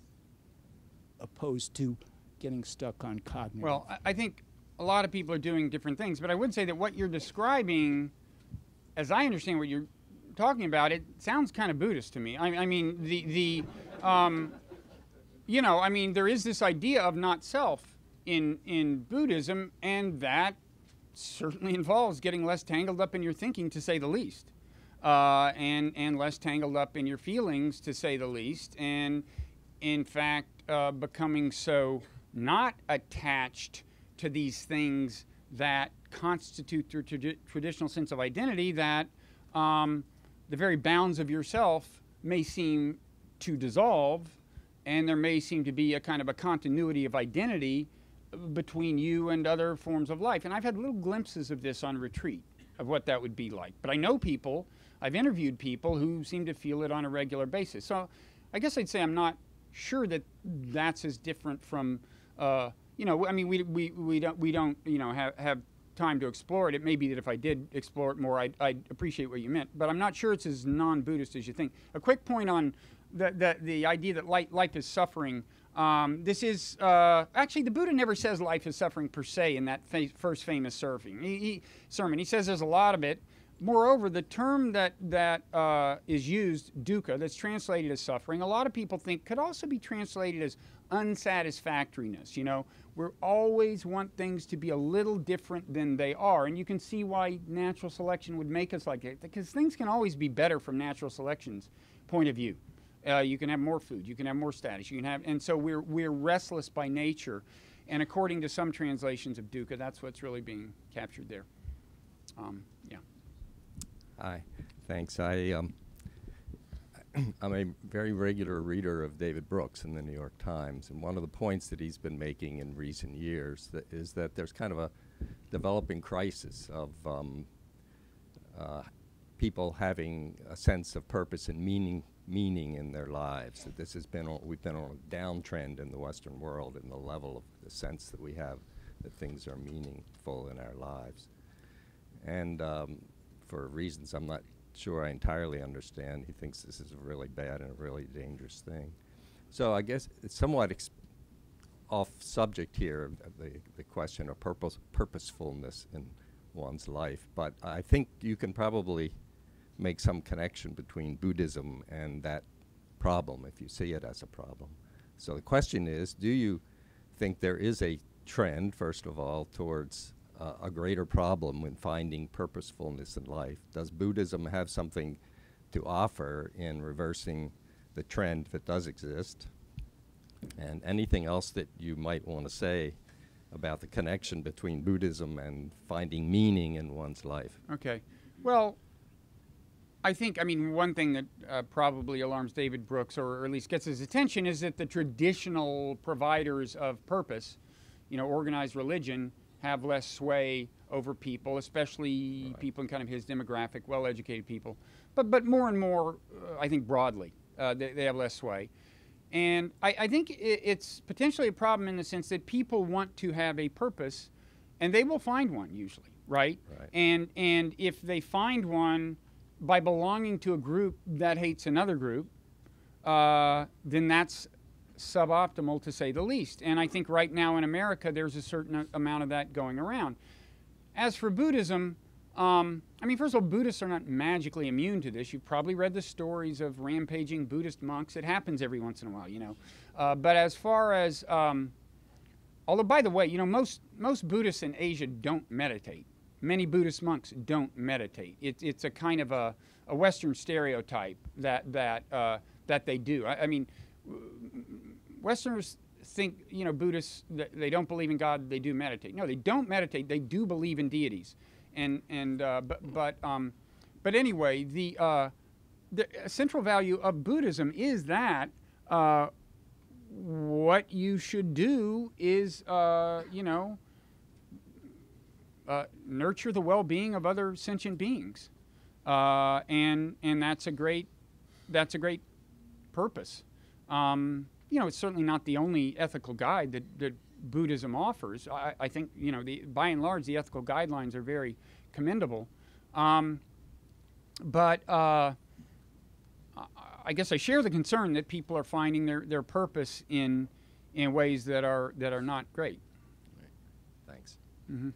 opposed to getting stuck on cognitive? Well, I, I think a lot of people are doing different things, but I would say that what you're describing, as I understand what you're talking about, it sounds kind of Buddhist to me. I, I mean, the, the um, you know, I mean, there is this idea of not self in, in Buddhism, and that certainly involves getting less tangled up in your thinking, to say the least. Uh, and, and less tangled up in your feelings, to say the least, and in fact uh, becoming so not attached to these things that constitute your trad traditional sense of identity that um, the very bounds of yourself may seem to dissolve, and there may seem to be a kind of a continuity of identity between you and other forms of life. And I've had little glimpses of this on retreat, of what that would be like. But I know people, I've interviewed people who seem to feel it on a regular basis. So I guess I'd say I'm not sure that that's as different from, uh, you know, I mean, we, we, we, don't, we don't, you know, have, have time to explore it. It may be that if I did explore it more, I'd, I'd appreciate what you meant. But I'm not sure it's as non-Buddhist as you think. A quick point on the, the, the idea that life is suffering. Um, this is, uh, actually, the Buddha never says life is suffering per se in that fa first famous surfing, he, he, sermon. He says there's a lot of it. Moreover, the term that, that uh, is used, dukkha, that's translated as suffering, a lot of people think could also be translated as unsatisfactoriness. You know, we always want things to be a little different than they are. And you can see why natural selection would make us like that, because things can always be better from natural selection's point of view. Uh, you can have more food, you can have more status, you can have, and so we're, we're restless by nature. And according to some translations of dukkha, that's what's really being captured there. Um, yeah. Hi, thanks. I, um, I'm a very regular reader of David Brooks in the New York Times, and one of the points that he's been making in recent years that is that there's kind of a developing crisis of um, uh, people having a sense of purpose and meaning meaning in their lives. That this has been on, we've been on a downtrend in the Western world in the level of the sense that we have that things are meaningful in our lives. And um, for reasons I'm not sure I entirely understand, he thinks this is really bad and a really dangerous thing. So I guess it's somewhat ex off subject here, the, the question of purpose, purposefulness in one's life, but I think you can probably make some connection between Buddhism and that problem if you see it as a problem. So the question is, do you think there is a trend, first of all, towards uh, a greater problem when finding purposefulness in life? Does Buddhism have something to offer in reversing the trend that does exist? And anything else that you might want to say about the connection between Buddhism and finding meaning in one's life? Okay. Well, I think, I mean, one thing that uh, probably alarms David Brooks, or at least gets his attention, is that the traditional providers of purpose, you know, organized religion, have less sway over people, especially right. people in kind of his demographic, well-educated people. But, but more and more, uh, I think broadly, uh, they, they have less sway. And I, I think it, it's potentially a problem in the sense that people want to have a purpose, and they will find one usually, right? right. And, and if they find one by belonging to a group that hates another group, uh, then that's suboptimal, to say the least. And I think right now in America, there's a certain amount of that going around. As for Buddhism, um, I mean, first of all, Buddhists are not magically immune to this. You've probably read the stories of rampaging Buddhist monks. It happens every once in a while, you know. Uh, but as far as, um, although by the way, you know, most, most Buddhists in Asia don't meditate. Many Buddhist monks don't meditate. It, it's a kind of a, a Western stereotype that, that, uh, that they do. I, I mean, Westerners think, you know, Buddhists, they don't believe in God, they do meditate. No, they don't meditate, they do believe in deities. And, and uh, but, but, um, but anyway, the, uh, the central value of Buddhism is that uh, what you should do is, uh, you know, uh, nurture the well-being of other sentient beings. Uh, and, and that's a great, that's a great purpose. Um, you know, it's certainly not the only ethical guide that, that Buddhism offers. I, I think, you know, the, by and large, the ethical guidelines are very commendable. Um, but uh, I guess I share the concern that people are finding their, their purpose in, in ways that are, that are not great. Right. Thanks. Mm-hmm.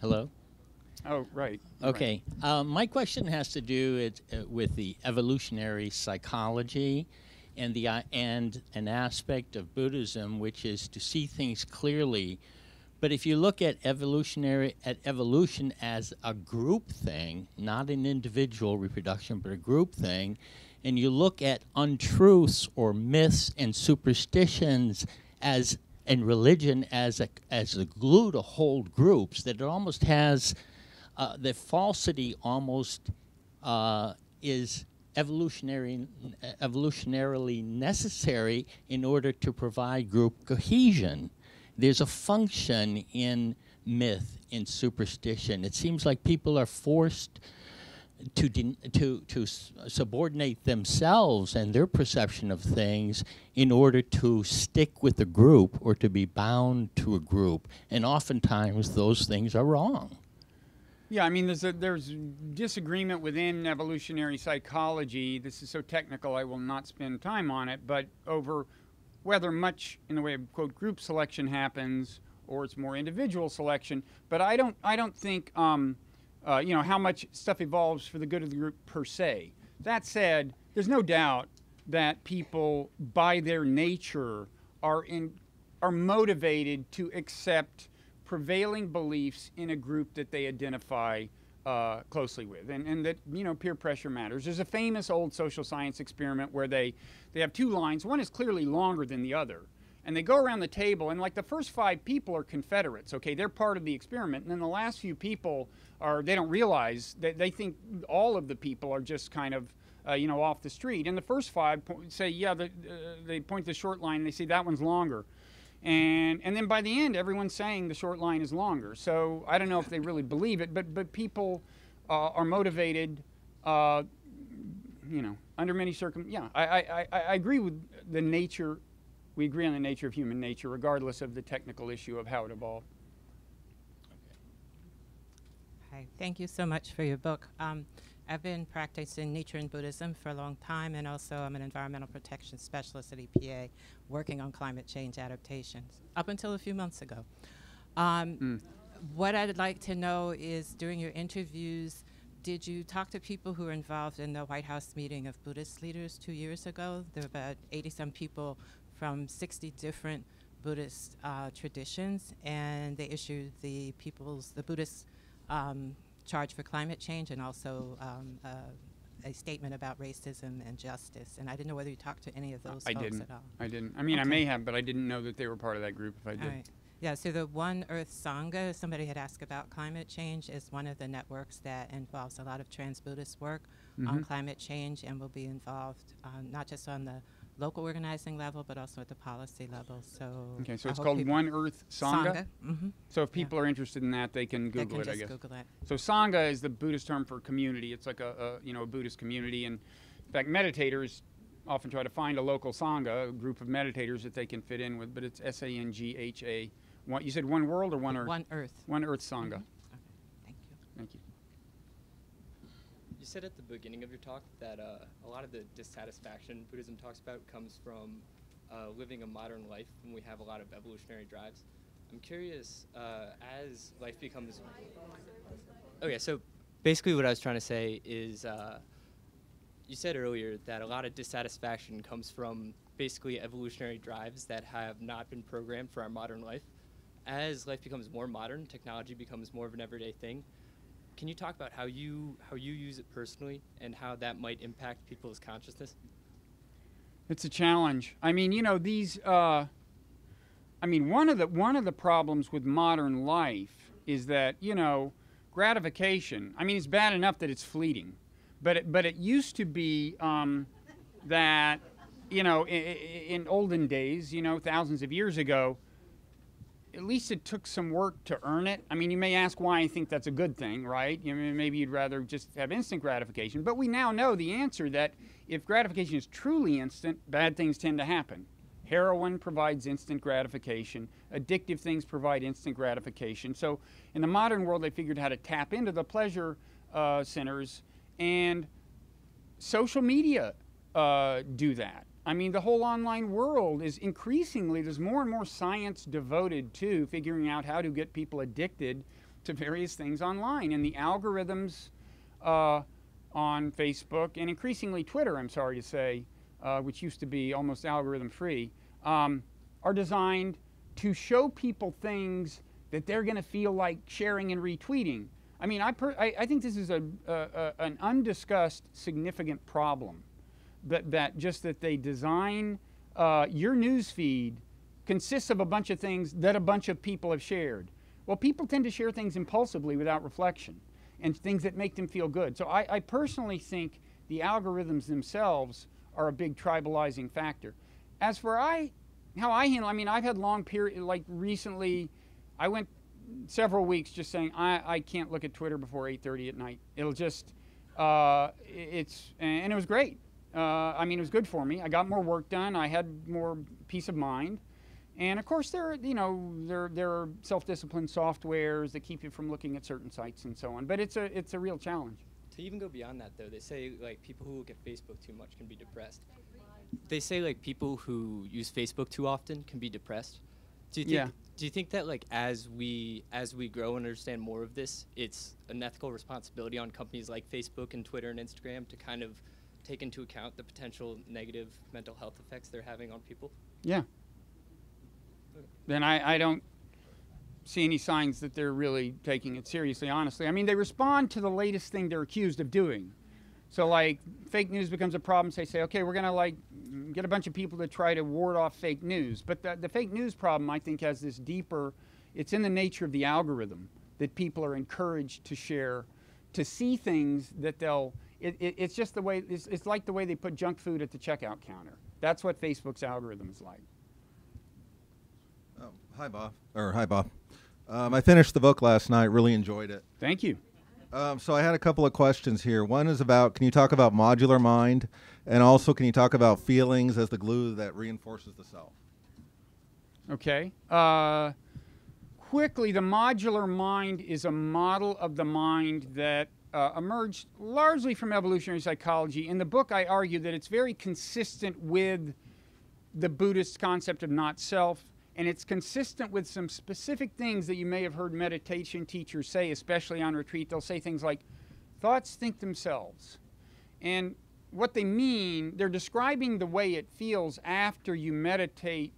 Hello? Oh, right. Okay. Right. Um, my question has to do it, uh, with the evolutionary psychology and, the, uh, and an aspect of Buddhism, which is to see things clearly. But if you look at, evolutionary, at evolution as a group thing, not an individual reproduction, but a group thing, and you look at untruths or myths and superstitions as and religion as a, as the glue to hold groups, that it almost has, uh, the falsity almost uh, is evolutionary, evolutionarily necessary in order to provide group cohesion. There's a function in myth, in superstition. It seems like people are forced to, de to, to subordinate themselves and their perception of things in order to stick with a group or to be bound to a group. And oftentimes those things are wrong. Yeah, I mean, there's, a, there's disagreement within evolutionary psychology. This is so technical I will not spend time on it, but over whether much in the way of, quote, group selection happens or it's more individual selection. But I don't, I don't think, um, uh, you know, how much stuff evolves for the good of the group per se. That said, there's no doubt that people, by their nature, are, in, are motivated to accept prevailing beliefs in a group that they identify uh, closely with, and, and that, you know, peer pressure matters. There's a famous old social science experiment where they, they have two lines. One is clearly longer than the other, and they go around the table, and like the first five people are Confederates, okay? They're part of the experiment, and then the last few people are, they don't realize, that they think all of the people are just kind of, uh, you know, off the street. And the first five say, yeah, the, uh, they point to the short line, and they say, that one's longer. And, and then by the end, everyone's saying the short line is longer. So I don't know if they really believe it, but, but people uh, are motivated, uh, you know, under many circumstances. Yeah, I, I, I agree with the nature. We agree on the nature of human nature, regardless of the technical issue of how it evolved. Hi, thank you so much for your book. Um, I've been practicing nature and Buddhism for a long time, and also I'm an environmental protection specialist at E P A, working on climate change adaptations, up until a few months ago. Um, mm. What I'd like to know is, during your interviews, did you talk to people who were involved in the White House meeting of Buddhist leaders two years ago? There were about eighty some people from sixty different Buddhist uh, traditions, and they issued the people's, the Buddhist Um, charge for climate change, and also um, uh, a statement about racism and justice. And I didn't know whether you talked to any of those uh, folks I didn't. at all. I didn't. I mean, okay. I may have, but I didn't know that they were part of that group if I did. All right. Yeah, so the One Earth Sangha, somebody had asked about climate change, is one of the networks that involves a lot of trans-Buddhist work mm-hmm. on climate change, and will be involved um, not just on the local organizing level, but also at the policy level. So okay, so I it's called One Earth Sangha. Sangha. Mm-hmm. So if people yeah. are interested in that, they can Google they can it. Just I guess. Google it. So Sangha is the Buddhist term for community. It's like a, a you know a Buddhist community, and in fact, meditators often try to find a local Sangha, a group of meditators that they can fit in with. But it's S A N G H A. One, you said One World or One Earth? One Earth. One Earth Sangha. Mm-hmm. Okay. Thank you. Thank you. You said at the beginning of your talk that uh, a lot of the dissatisfaction Buddhism talks about comes from uh, living a modern life when we have a lot of evolutionary drives. I'm curious, uh, as life becomes... Okay, so basically what I was trying to say is uh, you said earlier that a lot of dissatisfaction comes from basically evolutionary drives that have not been programmed for our modern life. As life becomes more modern, technology becomes more of an everyday thing. Can you talk about how you how you use it personally and how that might impact people's consciousness? It's a challenge. I mean, you know, these. Uh, I mean, one of the one of the problems with modern life is that you know gratification. I mean, it's bad enough that it's fleeting, but it, but it used to be um, that you know in, in olden days, you know, thousands of years ago. At least it took some work to earn it. I mean, you may ask why I think that's a good thing, right? You know, maybe you'd rather just have instant gratification. But we now know the answer that if gratification is truly instant, bad things tend to happen. Heroin provides instant gratification. Addictive things provide instant gratification. So in the modern world, they figured how to tap into the pleasure uh, centers. And social media uh, do that. I mean, the whole online world is increasingly, there's more and more science devoted to figuring out how to get people addicted to various things online. And the algorithms uh, on Facebook and increasingly Twitter, I'm sorry to say, uh, which used to be almost algorithm-free, um, are designed to show people things that they're going to feel like sharing and retweeting. I mean, I, per I, I think this is a, a, a, an undiscussed significant problem. That, that just that they design uh, your news feed consists of a bunch of things that a bunch of people have shared. Well, people tend to share things impulsively without reflection and things that make them feel good. So I, I personally think the algorithms themselves are a big tribalizing factor. As for I, how I handle, I mean, I've had long period, like recently, I went several weeks just saying, I, I can't look at Twitter before eight thirty at night. It'll just, uh, it's, and it was great. Uh, I mean, it was good for me. I got more work done. I had more peace of mind. And of course, there are, you know, there there are self-discipline softwares that keep you from looking at certain sites and so on. But it's a it's a real challenge. To even go beyond that, though, they say like people who look at Facebook too much can be depressed. They say like people who use Facebook too often can be depressed. Do you think, yeah. Do you think that like as we as we grow and understand more of this, it's an ethical responsibility on companies like Facebook and Twitter and Instagram to kind of take into account the potential negative mental health effects they're having on people? Yeah. Then I, I don't see any signs that they're really taking it seriously, honestly. I mean, they respond to the latest thing they're accused of doing. So, like, fake news becomes a problem. So they say, okay, we're going to, like, get a bunch of people to try to ward off fake news. But the, the fake news problem, I think, has this deeper, it's in the nature of the algorithm that people are encouraged to share, to see things that they'll, It, it, it's just the way, it's, it's like the way they put junk food at the checkout counter. That's what Facebook's algorithm is like. Oh, hi, Bob. Or hi, Bob. Um, I finished the book last night, really enjoyed it. Thank you. Um, so I had a couple of questions here. One is about, can you talk about modular mind? And also, can you talk about feelings as the glue that reinforces the self? Okay. Uh, quickly, the modular mind is a model of the mind that uh, emerged largely from evolutionary psychology. In the book, I argue that it's very consistent with the Buddhist concept of not-self, and it's consistent with some specific things that you may have heard meditation teachers say, especially on retreat. They'll say things like, thoughts think themselves. And what they mean, they're describing the way it feels after you meditate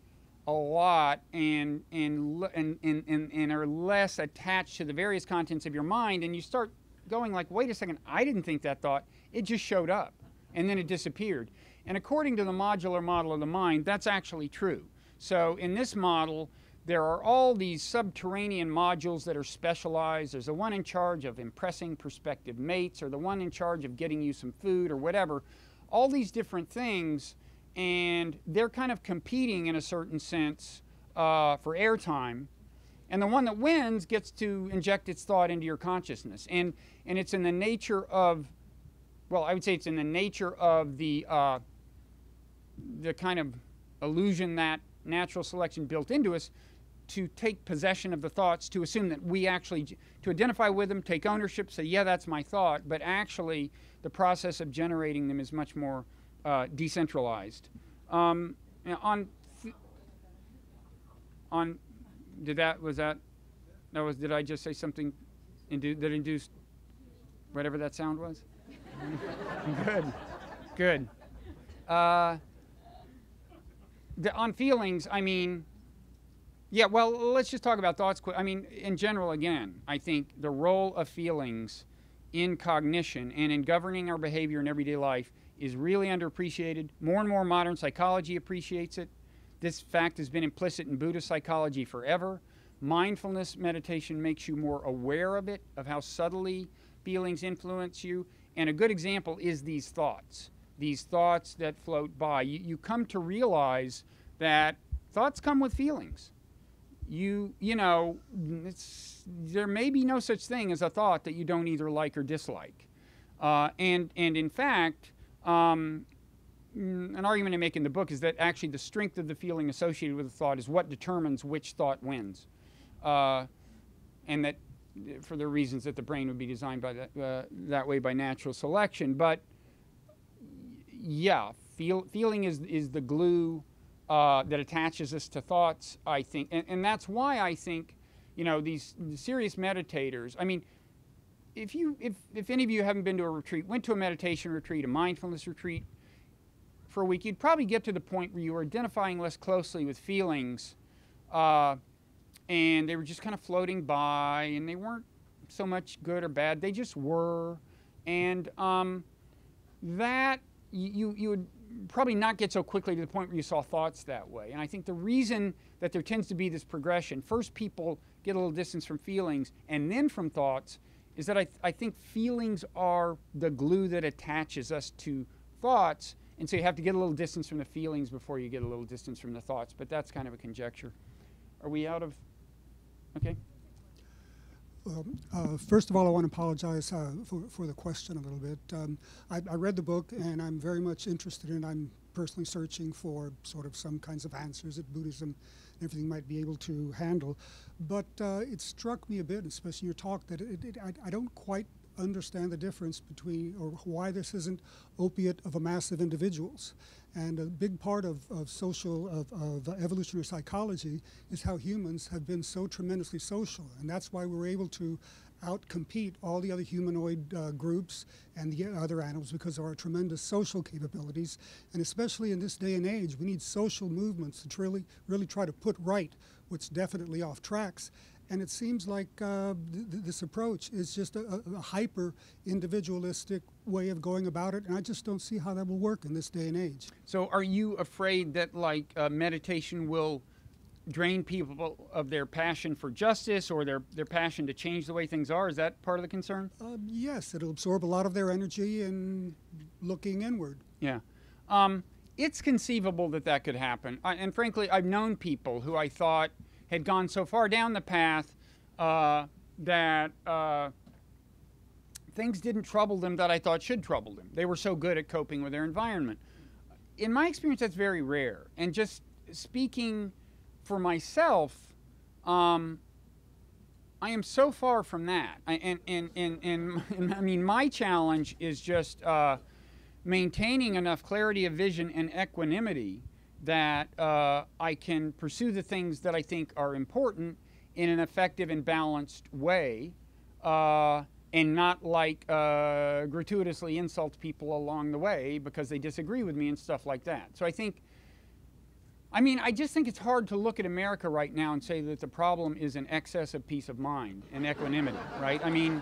a lot and, and, and, and, and, and are less attached to the various contents of your mind, and you start going like, wait a second, I didn't think that thought. It just showed up, and then it disappeared. And according to the modular model of the mind, that's actually true. So in this model, there are all these subterranean modules that are specialized. There's the one in charge of impressing prospective mates, or the one in charge of getting you some food or whatever. All these different things, and they're kind of competing in a certain sense uh, for airtime. And the one that wins gets to inject its thought into your consciousness. And, and it's in the nature of, well, I would say it's in the nature of the uh, the kind of illusion that natural selection built into us to take possession of the thoughts, to assume that we actually, to identify with them, take ownership, say, yeah, that's my thought, but actually the process of generating them is much more uh, decentralized. Um, on, on, did that, was that, that was, did I just say something indu- that induced whatever that sound was? Good, good. Uh, The, on feelings, I mean, yeah, well, let's just talk about thoughts. I mean, in general, again, I think the role of feelings in cognition and in governing our behavior in everyday life is really underappreciated. More and more modern psychology appreciates it. This fact has been implicit in Buddhist psychology forever. Mindfulness meditation makes you more aware of it, of how subtly feelings influence you. And a good example is these thoughts. These thoughts that float by. You, you come to realize that thoughts come with feelings. You, you know, it's, there may be no such thing as a thought that you don't either like or dislike. Uh, and, and in fact, um, an argument I make in the book is that actually the strength of the feeling associated with a thought is what determines which thought wins. Uh, and that for the reasons that the brain would be designed by that, uh, that way by natural selection. But yeah, feel, feeling is, is the glue uh, that attaches us to thoughts, I think. And, and that's why I think, you know, these serious meditators, I mean, if, you, if, if any of you haven't been to a retreat, went to a meditation retreat, a mindfulness retreat for a week, you'd probably get to the point where you were identifying less closely with feelings uh, and they were just kind of floating by and they weren't so much good or bad. They just were. And um, that... You, you would probably not get so quickly to the point where you saw thoughts that way. And I think the reason that there tends to be this progression, first people get a little distance from feelings and then from thoughts, is that I, th I think feelings are the glue that attaches us to thoughts. And so you have to get a little distance from the feelings before you get a little distance from the thoughts. But that's kind of a conjecture. Are we out of? Okay. Um, uh, first of all, I want to apologize uh, for, for the question a little bit. Um, I, I read the book, and I'm very much interested in. I'm personally searching for sort of some kinds of answers that Buddhism and everything might be able to handle. But uh, it struck me a bit, especially in your talk, that it, it, I, I don't quite understand the difference between or why this isn't opiate of a mass of individuals. And a big part of, of social, of, of evolutionary psychology is how humans have been so tremendously social. And that's why we're able to outcompete all the other humanoid uh, groups and the other animals because of our tremendous social capabilities. And especially in this day and age, we need social movements to really, really try to put right what's definitely off tracks. And it seems like uh, th this approach is just a, a hyper-individualistic way of going about it, and I just don't see how that will work in this day and age. So are you afraid that, like, uh, meditation will drain people of their passion for justice or their, their passion to change the way things are? Is that part of the concern? Uh, yes, it'll absorb a lot of their energy in looking inward. Yeah. Um, it's conceivable that that could happen. I, and frankly, I've known people who I thought had gone so far down the path uh, that uh, things didn't trouble them that I thought should trouble them. They were so good at coping with their environment. In my experience, that's very rare. And just speaking for myself, um, I am so far from that. I, and, and, and, and, and I mean, my challenge is just uh, maintaining enough clarity of vision and equanimity that uh, I can pursue the things that I think are important in an effective and balanced way, uh, and not like uh, gratuitously insult people along the way because they disagree with me and stuff like that. So I think, I mean, I just think it's hard to look at America right now and say that the problem is an excess of peace of mind and equanimity, right? I mean,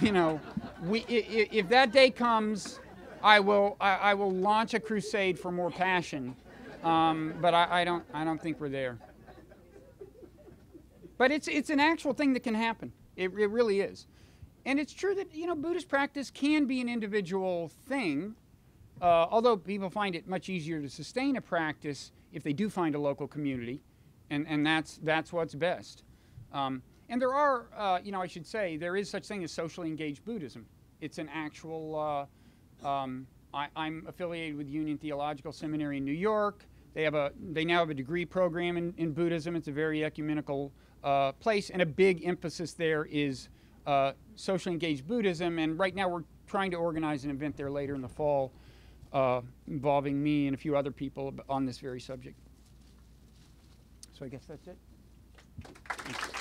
you know, we, if, if that day comes, I will, I, I will launch a crusade for more passion. Um, but I, I don't, I don't think we're there. But it's, it's an actual thing that can happen. It, it really is. And it's true that, you know, Buddhist practice can be an individual thing, uh, although people find it much easier to sustain a practice if they do find a local community, and, and that's, that's what's best. Um, and there are, uh, you know, I should say, there is such thing as socially engaged Buddhism. It's an actual, uh, um, I, I'm affiliated with Union Theological Seminary in New York. They have a, they now have a degree program in, in Buddhism. It's a very ecumenical Uh, place, and a big emphasis there is uh, socially engaged Buddhism, and right now we're trying to organize an event there later in the fall uh, involving me and a few other people on this very subject. So I guess that's it.